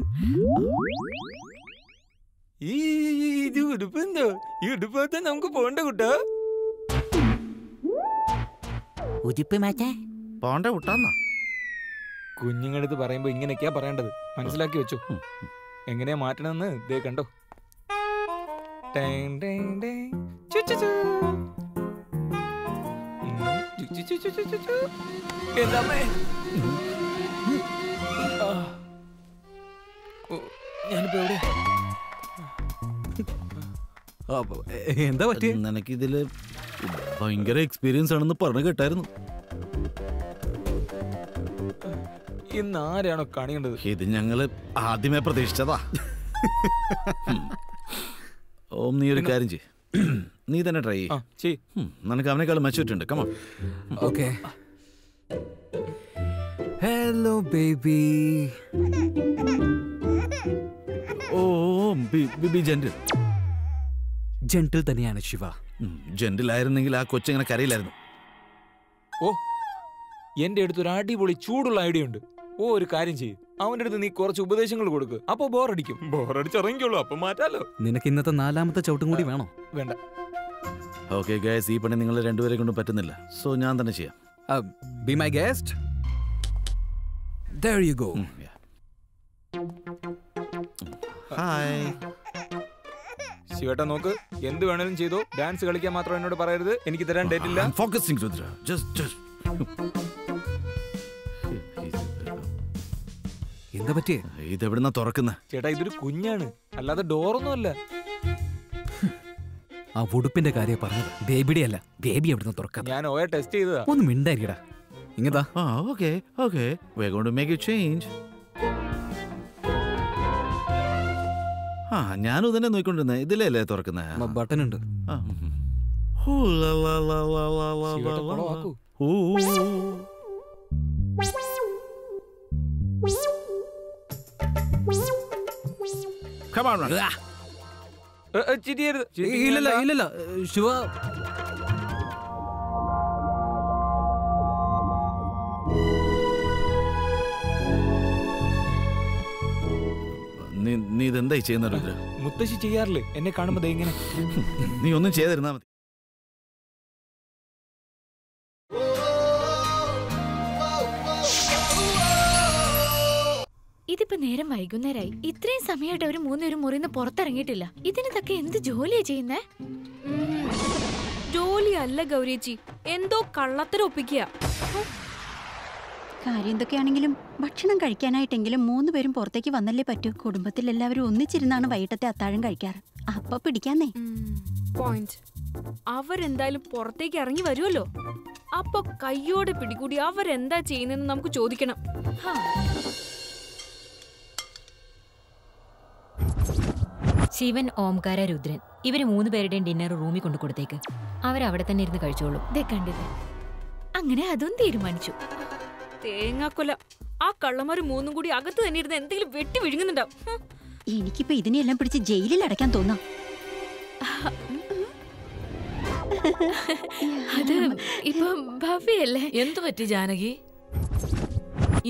ഈ ഇത് ഉടുപ്പെന്തോ, ഈ ഉടുപ്പാത്ത നമുക്ക് പോണ്ട കുട്ടാ. ഉടുപ്പ് മാറ്റാ പോണ്ട കുട്ടാന്നാ കുഞ്ഞുങ്ങളടുത്ത് പറയുമ്പോ ഇങ്ങനെയൊക്കെയാ പറയേണ്ടത്. മനസ്സിലാക്കി വെച്ചു. എങ്ങനെയാ മാറ്റണമെന്ന് ദേ കണ്ടോ. എന്താ പറ്റിയ? എനിക്കിതില് ഭയങ്കര എക്സ്പീരിയൻസ് ആണെന്ന് പറഞ്ഞു കേട്ടായിരുന്നു. ഇന്ന് ആരാണോ കാണിക്കേണ്ടത്? ഇത് ഞങ്ങള് ആദ്യമേ പ്രതീക്ഷിച്ചതാ. ഓം, നീ ഒരു കാര്യം ചെയ്യ്, നീ തന്നെ ട്രൈ ചെയ്യ്. നിനക്ക് അവനേക്കാൾ maturity come on. Okay. Hello baby. Oh baby, gentle gentle തന്നെയാണ് ശിവ. ജെന്റിൽ ആയിരുന്നെങ്കിൽ ആ കൊച്ചിങ്ങനെ കരയിലായിരുന്നു. ഓ, എന്റെ അടുത്തൊരു അടിപൊളി ചൂടുള്ള ഐഡിയ ഉണ്ട്. ഓ, ഒരു കാര്യം ചെയ്യ്, അവന്റെ അടുത്ത് നീ കുറച്ച് ഉപദേശങ്ങൾ കൊടുക്ക്. അപ്പൊ ബോറടിക്കും. ബോറടിച്ചിറങ്ങിക്കോളൂ, അപ്പൊ മാറ്റാലോ. നിനക്ക് ഇന്നത്തെ നാലാമത്തെ ചവിട്ടും കൂടി വേണോ? വേണ്ട. ഓക്കേ ഗൈസ്, ഈ പണി നിങ്ങൾ രണ്ടുപേരെ കൊണ്ടും പറ്റുന്നില്ല, സോ ഞാൻ തന്നെ ചെയ്യാം. Be my guest. There you go. Hi ശിവേട്ടാ, നോക്ക്, എന്ത് വേണേലും ചെയ്തോ. ഡാൻസ് കളിക്കാൻ മാത്രം എന്നോട് പറയരുത്, എനിക്ക് തരാൻ ഡേറ്റ് ഇല്ല. Focusing Rudra, just just. എന്താ പറ്റിയേ? ഇതെവിടുന്നാ തുറക്കുന്നത്? ചേട്ടാ, ഇതൊരു കുഞ്ഞാണ്, അല്ലാതെ ഡോറൊന്നും അല്ല. ആ ഉടുപ്പിന്റെ കാര്യം പറഞ്ഞത് ബേബിയുടെ അല്ല. ബേബി എവിടുന്ന് തുറക്കാം? ഞാൻ ഓയെ ടെസ്റ്റ് ചെയ്തതാ. ഒന്ന് മിണ്ടായിരിക്കടാ. ഇങ്ങതാ. ആ okay okay, we are going to make a change. ആ ഞാനും തന്നെ നോക്കിക്കൊണ്ടിരുന്നേ, ഇതിലല്ലേ തുറക്കുന്നേ? ബട്ടൺ ഉണ്ട്. ഓ Come on, run. Uh, Chidi, Ilala, Ilala, Shiva. Need and they chain the other. Mutashi Chiarli, and a carnamading. The only chair now. ഇതിപ്പോ നേരം വൈകുന്നേരായി. ഇത്രയും സമയമായിട്ട് അവര് മൂന്നുപേരും മുറിന്ന് പുറത്തിറങ്ങിയിട്ടില്ല. ഇതിനൊക്കെ എന്ത് ജോലിയാ ചെയ്യുന്നേ? ജോലിയല്ല ഗൗരിച്ചി, എന്തോ കള്ളത്തരം ഒപ്പിക്കുക. കാര്യം എന്തൊക്കെയാണെങ്കിലും ഭക്ഷണം കഴിക്കാനായിട്ടെങ്കിലും മൂന്നുപേരും പുറത്തേക്ക് വന്നല്ലേ പറ്റൂ. കുടുംബത്തിൽ എല്ലാവരും ഒന്നിച്ചിരുന്നാണ് വൈകിട്ടത്തെ അത്താഴം കഴിക്കാറ്. അപ്പൊ പിടിക്കാന്നേ പോയിന്റ്. അവരെന്തായാലും പുറത്തേക്ക് ഇറങ്ങി വരുമല്ലോ, അപ്പൊ കയ്യോടെ പിടികൂടി അവരെന്താ ചെയ്യുന്നതെന്ന് നമുക്ക് ചോദിക്കണം. ശിവൻ, ഓംകാര, രുദ്രൻ ഇവര് മൂന്ന് പേരുടെയും ഡിന്നർ റൂമിൽ കൊണ്ടു കൊടുത്തേക്ക്. അവരവിടെ തന്നെ ഇരുന്ന് കഴിച്ചോളൂ. അങ്ങനെ അതും തീരുമാനിച്ചു. തേങ്ങാക്കൊല, ആ കള്ളമാര് മൂന്നും കൂടി അകത്ത് തന്നെ ഇരുന്ന് എന്തെങ്കിലും വെട്ടി വിഴുങ്ങുന്നുണ്ടാവും. എനിക്കിപ്പോ ഇതിനെല്ലാം പിടിച്ച് ജയിലിൽ അടയ്ക്കാൻ തോന്നാം. അത് ഇപ്പൊ ഭവ്യല്ലേ? എന്തു പറ്റി ജാനകി?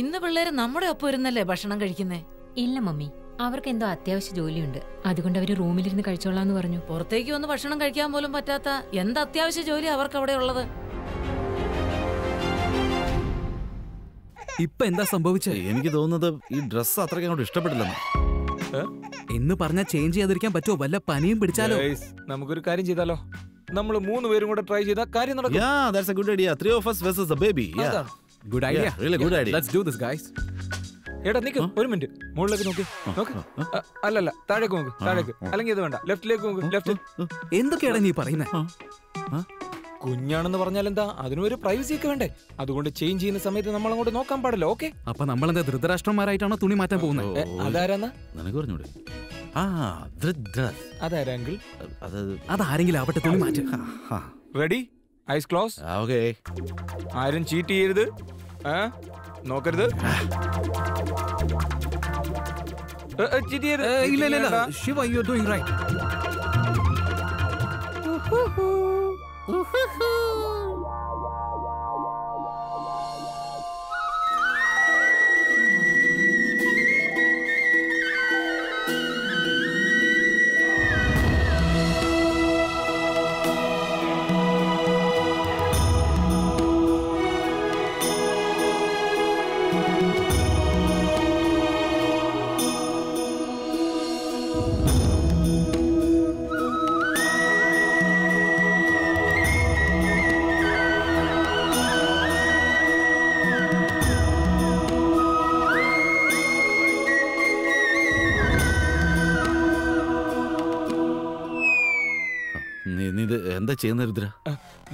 ഇന്ന് പിള്ളേര് നമ്മുടെ ഒപ്പം ഇരുന്നല്ലേ ഭക്ഷണം കഴിക്കുന്നേ? ഇല്ല മമ്മി, അവർക്ക് എന്തോ അത്യാവശ്യ ജോലിയുണ്ട്. അതുകൊണ്ട് അവര് റൂമിലിരുന്ന് കഴിച്ചോളാന്ന് പറഞ്ഞു. പുറത്തേക്ക് വന്ന് ഭക്ഷണം കഴിക്കാൻ പോലും പറ്റാത്ത എന്ത് അത്യാവശ്യ ജോലി അവർക്ക് അവിടെ ഉള്ളത്? ഇപ്പൊ എന്താ സംഭവിച്ചത്? എനിക്ക് തോന്നുന്നത് ഈ ഡ്രസ് അത്രയ്ക്ക് അങ്ങോട്ട് ഇഷ്ടപ്പെട്ടില്ലെന്ന്. എന്ന് പറഞ്ഞാൽ ചേഞ്ച് ചെയ്യാതിരിക്കാൻ പറ്റുമോ? വല്ല പനിയും പിടിച്ചാലോ? നമുക്കൊരു കാര്യം ചെയ്താലോ? നമ്മൾ മൂന്ന് പേരും കൂടെ ട്രൈ ചെയ്താൽ കാര്യം നടക്കും. Yeah, that's a good idea. Three of us versus a baby. Yeah, good idea. Yeah, really good idea. Let's do this, guys. എടാ നിക്ക് ഒരു മിനിറ്റ്, മുകളിലേക്ക് നോക്ക് നോക്ക്. അല്ലല്ല, താഴേക്ക് നോക്ക്, താഴേക്ക്. അല്ലെങ്കിൽ ഇത് വേണ്ട, ലെഫ്റ്റിലേക്ക് നോക്ക്, ലെഫ്റ്റ്. എന്തൊക്കെയാണ് നീ പറയുന്നത്? കുഞ്ഞാണെന്ന് പറഞ്ഞാൽ എന്താ, അതിനൊരു പ്രൈവസി ഒക്കെ വേണ്ടേ? അതുകൊണ്ട് ചേഞ്ച് ചെയ്യുന്ന സമയത്ത് നമ്മൾ അങ്ങോട്ട് നോക്കാൻ പാടില്ല. ഓക്കെ, അപ്പൊ നമ്മളെന്താ ധൃതരാഷ്ട്രന്മാരായിട്ടാണോ തുണി മാറ്റാൻ പോകുന്നത്? അതാരാന്നാ നിനക്ക് പറഞ്ഞൂടെ? ആ അതാരാങ്കിൾ, അതാരെങ്കിലും ആവട്ടെ, തുണി മാറ്റുക. Ready, eyes close. ഓക്കെ, ആരും ചീറ്റ് ചെയ്യരുത്, നോക്കരുത്. Shiva, you are doing right.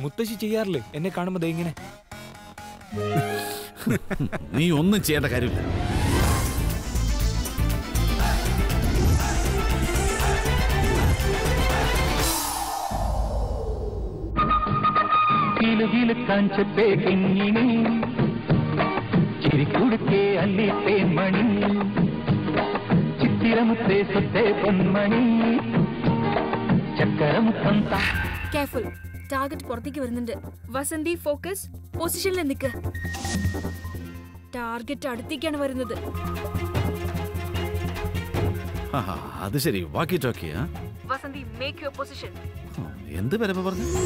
മുത്തശ്ശി ചെയ്യാറില്ലേ എന്നെ കാണുമ്പോ ഇങ്ങനെ? നീ ഒന്നും ചെയ്യേണ്ട കാര്യമില്ല. Careful. Target പുറത്തേക്ക് വരുന്നുണ്ട്. വസന്തി, ഫോക്കസ് പൊസിഷനിൽ നിൽക്ക്. ടാർഗറ്റ് അടുത്തേക്കാണ് വരുന്നത്. ആഹാ, അത് ശരി. വാക്കി ടോക്കിയാ. Vasanthi, make your position. എന്ത് വരെ പറഞ്ഞു?